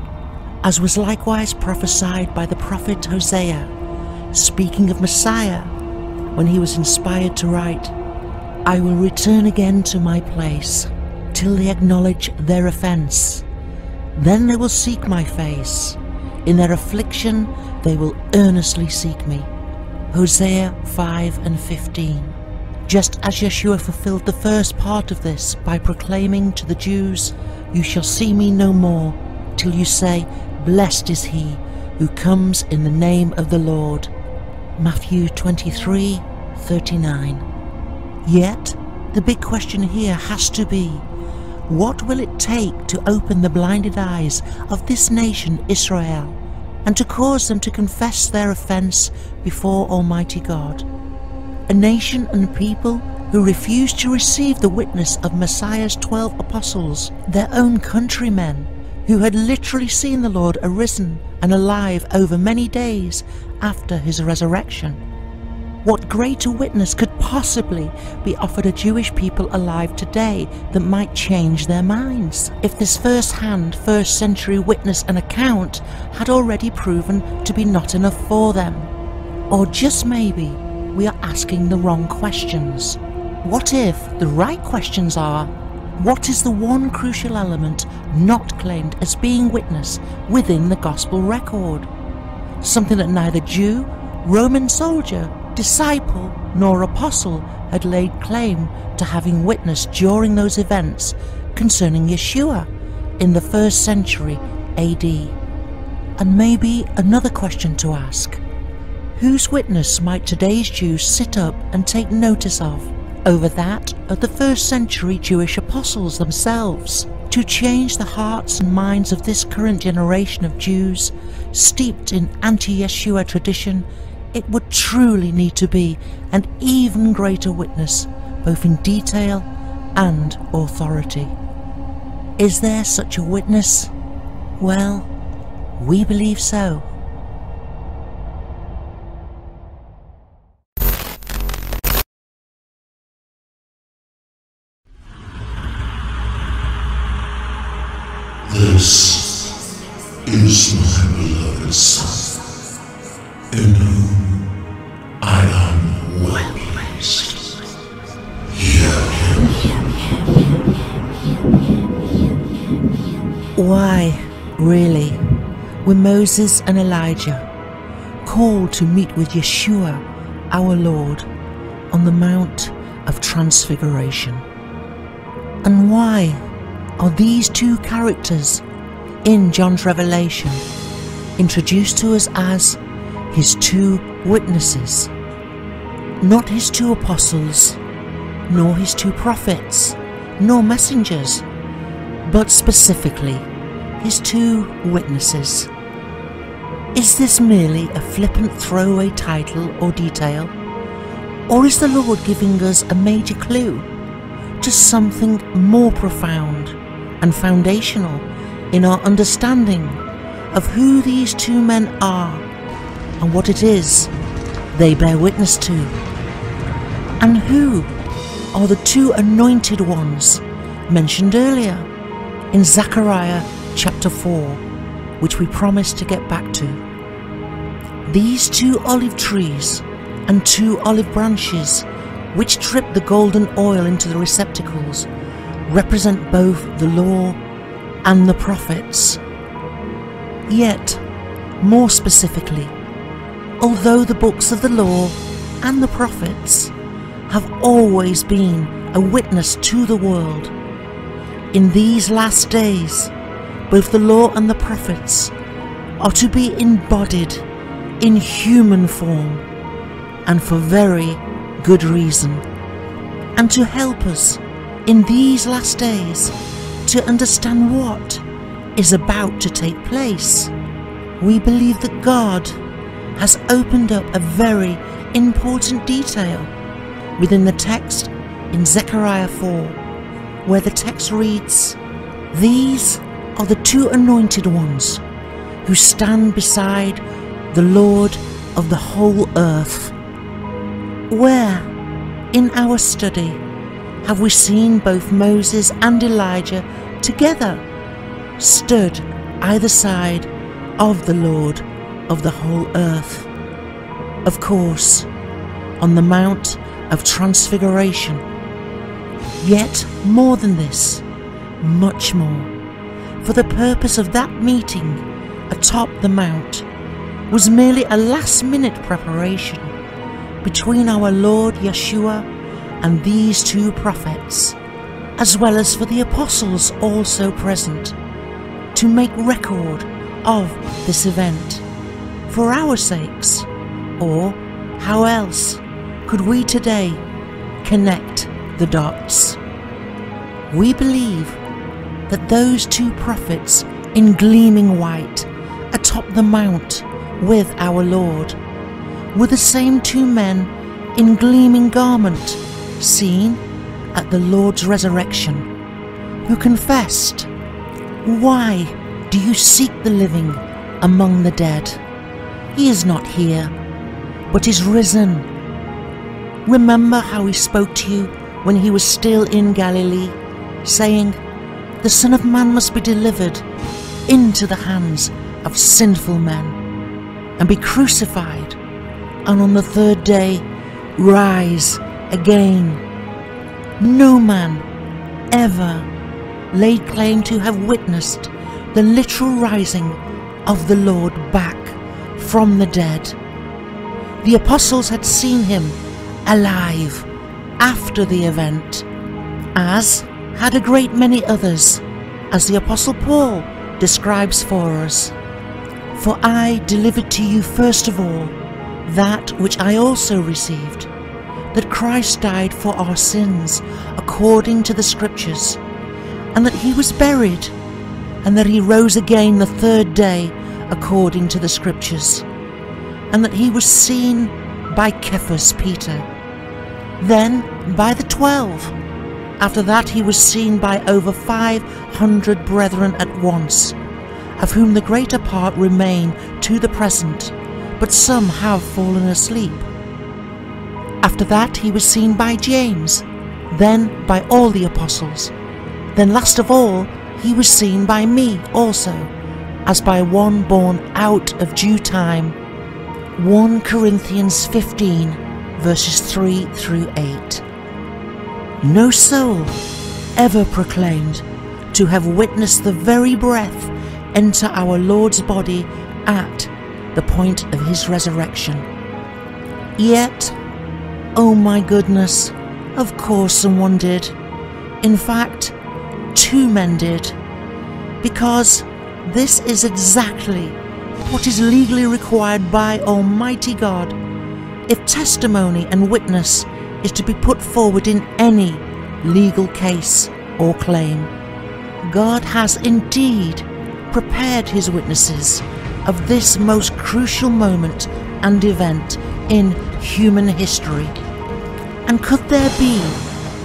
as was likewise prophesied by the prophet Hosea, speaking of Messiah, when he was inspired to write, "I will return again to my place, until they acknowledge their offense. Then they will seek my face. In their affliction, they will earnestly seek me. Hosea 5:15. Just as Yeshua fulfilled the first part of this by proclaiming to the Jews, "You shall see me no more, till you say, blessed is he who comes in the name of the Lord." Matthew 23:39. Yet, the big question here has to be, what will it take to open the blinded eyes of this nation Israel, and to cause them to confess their offence before Almighty God? A nation and people who refuse to receive the witness of Messiah's 12 apostles, their own countrymen, who had literally seen the Lord arisen and alive over many days after his resurrection. What greater witness could possibly be offered a Jewish people alive today that might change their minds, if this first-hand, first-century witness and account had already proven to be not enough for them? Or just maybe, we are asking the wrong questions. What if the right questions are, what is the one crucial element not claimed as being witness within the gospel record? Something that neither Jew, Roman soldier, disciple, nor apostle had laid claim to having witnessed during those events concerning Yeshua in the 1st century AD. And maybe another question to ask, whose witness might today's Jews sit up and take notice of, over that of the 1st century Jewish apostles themselves, to change the hearts and minds of this current generation of Jews, steeped in anti-Yeshua tradition? It would truly need to be an even greater witness, both in detail and authority. Is there such a witness? Well, we believe so. This is my beloved Son, in whom I am well pleased. Hear him. Why, really, were Moses and Elijah called to meet with Yeshua, our Lord, on the Mount of Transfiguration? And why are these two characters in John's Revelation introduced to us as his two witnesses? Not his two apostles, nor his two prophets, nor messengers, but specifically his two witnesses. Is this merely a flippant throwaway title or detail? Or is the Lord giving us a major clue to something more profound and foundational in our understanding of who these two men are and what it is they bear witness to? And who are the two anointed ones mentioned earlier in Zechariah chapter 4, which we promised to get back to? These two olive trees and two olive branches which drip the golden oil into the receptacles represent both the law and the prophets. Yet, more specifically, although the books of the law and the prophets have always been a witness to the world, in these last days, both the law and the prophets are to be embodied in human form, and for very good reason. And to help us in these last days to understand what is about to take place, we believe that God has opened up a very important detail within the text in Zechariah 4, where the text reads, "These are the two anointed ones who stand beside the Lord of the whole earth." Where, in our study, have we seen both Moses and Elijah together, stood either side of the Lord of the whole earth? Of course, on the Mount of Transfiguration. Yet more than this, much more. For the purpose of that meeting atop the mount was merely a last-minute preparation between our Lord Yeshua and these two prophets, as well as for the apostles also present, to make record of this event. For our sakes, or how else could we today connect the dots? We believe that those two prophets in gleaming white atop the mount with our Lord were the same two men in gleaming garment seen at the Lord's resurrection, who confessed, "Why do you seek the living among the dead? He is not here, but is risen. Remember how he spoke to you when he was still in Galilee, saying, 'The Son of Man must be delivered into the hands of sinful men, and be crucified, and on the third day rise again.' No man ever laid claim to have witnessed the literal rising of the Lord back from the dead. The apostles had seen him alive after the event, as had a great many others, as the Apostle Paul describes for us. 'For I delivered to you first of all that which I also received, that Christ died for our sins according to the Scriptures, and that he was buried, and that he rose again the third day according to the Scriptures, and that he was seen by Cephas Peter, then by the 12. After that he was seen by over 500 brethren at once, of whom the greater part remain to the present, but some have fallen asleep. After that he was seen by James, then by all the apostles. Then last of all he was seen by me also, as by one born out of due time.' 1 Corinthians 15 verses 3 through 8. No soul ever proclaimed to have witnessed the very breath enter our Lord's body at the point of his resurrection. Yet, oh my goodness, of course someone did. In fact, two men did, because this is exactly what is legally required by Almighty God if testimony and witness is to be put forward in any legal case or claim. God has indeed prepared his witnesses of this most crucial moment and event in human history. And could there be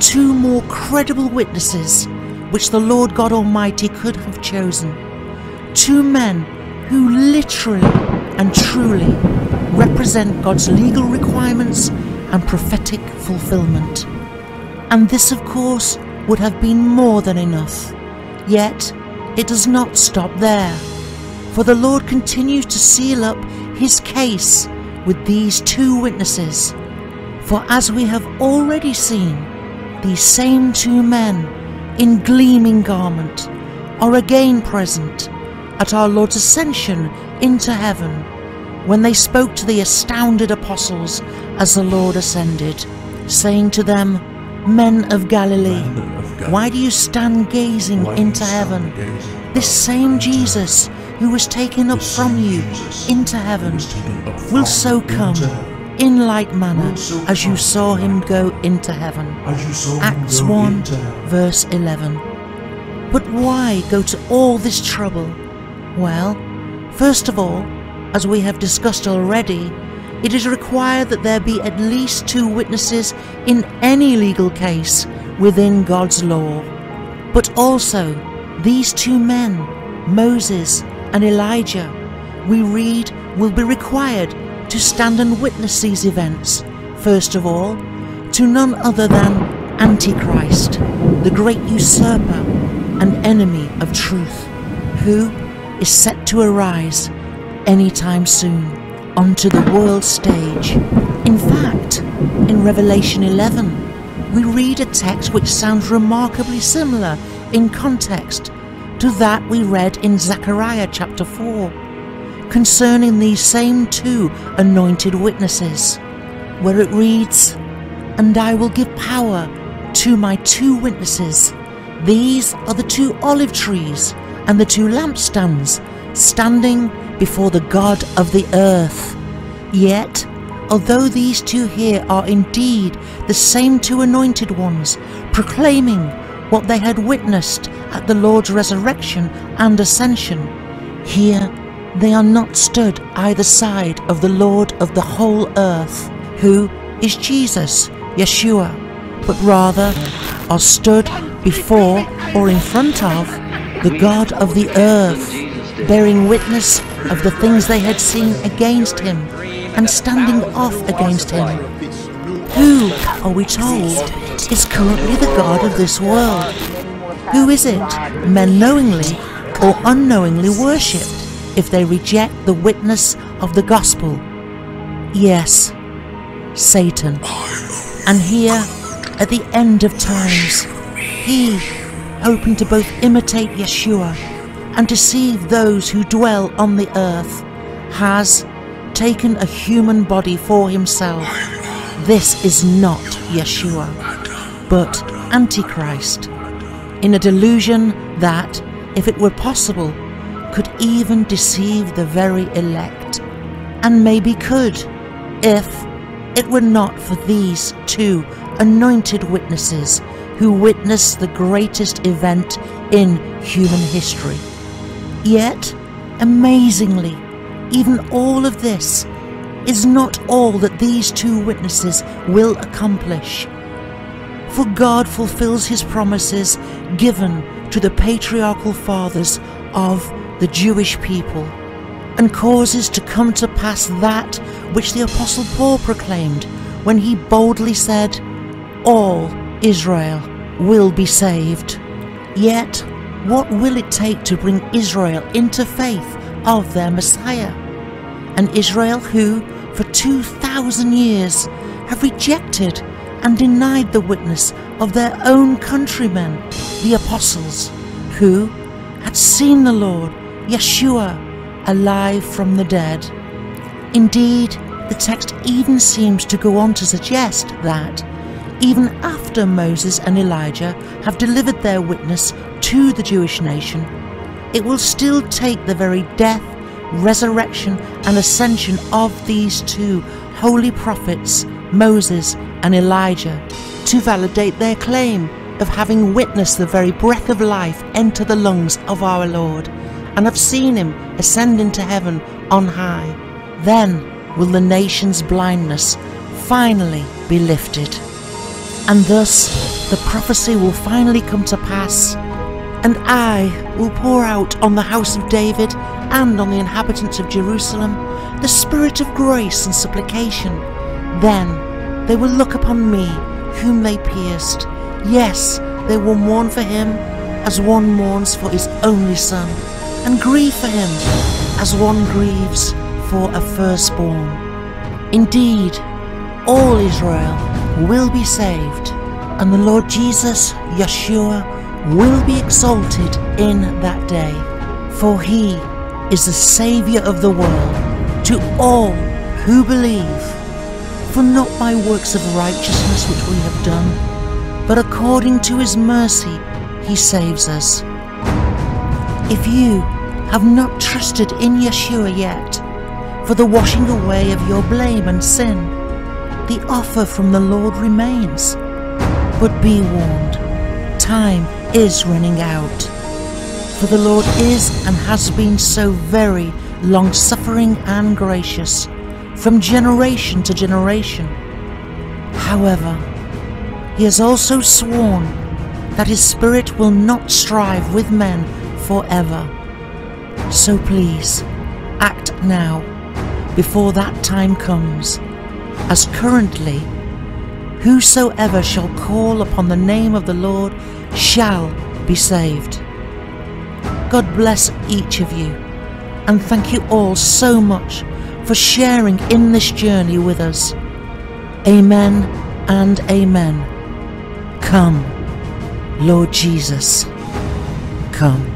two more credible witnesses which the Lord God Almighty could have chosen? Two men who literally and truly represent God's legal requirements and prophetic fulfillment. And this, of course, would have been more than enough. Yet it does not stop there, for the Lord continues to seal up his case with these two witnesses. For as we have already seen, these same two men in gleaming garment are again present at our Lord's ascension into heaven, when they spoke to the astounded apostles as the Lord ascended, saying to them, 'Men of Galilee, why do you stand gazing into heaven? This same Jesus who was taken up from you into heaven will so come in like manner as you saw him go into heaven.' Acts 1 verse 11. But why go to all this trouble? Well, first of all, as we have discussed already, it is required that there be at least two witnesses in any legal case within God's law. But also, these two men, Moses and Elijah, we read, will be required to stand and witness these events, first of all, to none other than Antichrist, the great usurper and enemy of truth, who is set to arise anytime soon onto the world stage. In fact, in Revelation 11, we read a text which sounds remarkably similar in context to that we read in Zechariah chapter 4 concerning these same two anointed witnesses, where it reads, "And I will give power to my two witnesses. These are the two olive trees and the two lampstands standing before the God of the earth." Yet, although these two here are indeed the same two anointed ones, proclaiming what they had witnessed at the Lord's resurrection and ascension, here they are not stood either side of the Lord of the whole earth, who is Jesus, Yeshua, but rather are stood before or in front of the God of the earth, bearing witness of the things they had seen against him and standing off against him, who, are we told, is currently the God of this world. Who is it men knowingly or unknowingly worship if they reject the witness of the gospel? Yes, Satan. And here, at the end of times, he, hoping to both imitate Yeshua and deceive those who dwell on the earth, has taken a human body for himself. This is not Yeshua, but Antichrist, in a delusion that, if it were possible, could even deceive the very elect, and maybe could, if it were not for these two anointed witnesses who witnessed the greatest event in human history. Yet, amazingly, even all of this is not all that these two witnesses will accomplish. For God fulfills his promises given to the patriarchal fathers of the Jewish people, and causes to come to pass that which the Apostle Paul proclaimed when he boldly said, "All Israel will be saved." Yet, what will it take to bring Israel into faith of their Messiah? An Israel who, for 2,000 years, have rejected and denied the witness of their own countrymen, the apostles, who had seen the Lord, Yeshua, alive from the dead. Indeed, the text even seems to go on to suggest that, even after Moses and Elijah have delivered their witness to the Jewish nation, it will still take the very death, resurrection and ascension of these two holy prophets, Moses and Elijah, to validate their claim of having witnessed the very breath of life enter the lungs of our Lord, and have seen him ascend into heaven on high. Then will the nation's blindness finally be lifted. And thus the prophecy will finally come to pass, "And I will pour out on the house of David and on the inhabitants of Jerusalem the spirit of grace and supplication. Then they will look upon me whom they pierced. Yes, they will mourn for him as one mourns for his only son, and grieve for him as one grieves for a firstborn." Indeed, all Israel will be saved, and the Lord Jesus, Yeshua, will be exalted in that day, for he is the Saviour of the world to all who believe. For not by works of righteousness which we have done, but according to his mercy he saves us. If you have not trusted in Yeshua yet for the washing away of your blame and sin, the offer from the Lord remains. But be warned, time is running out. For the Lord is and has been so very long-suffering and gracious, from generation to generation. However, he has also sworn that his Spirit will not strive with men forever. So please, act now, before that time comes, as currently, whosoever shall call upon the name of the Lord shall be saved. God bless each of you, and thank you all so much for sharing in this journey with us. Amen and amen. Come, Lord Jesus. come.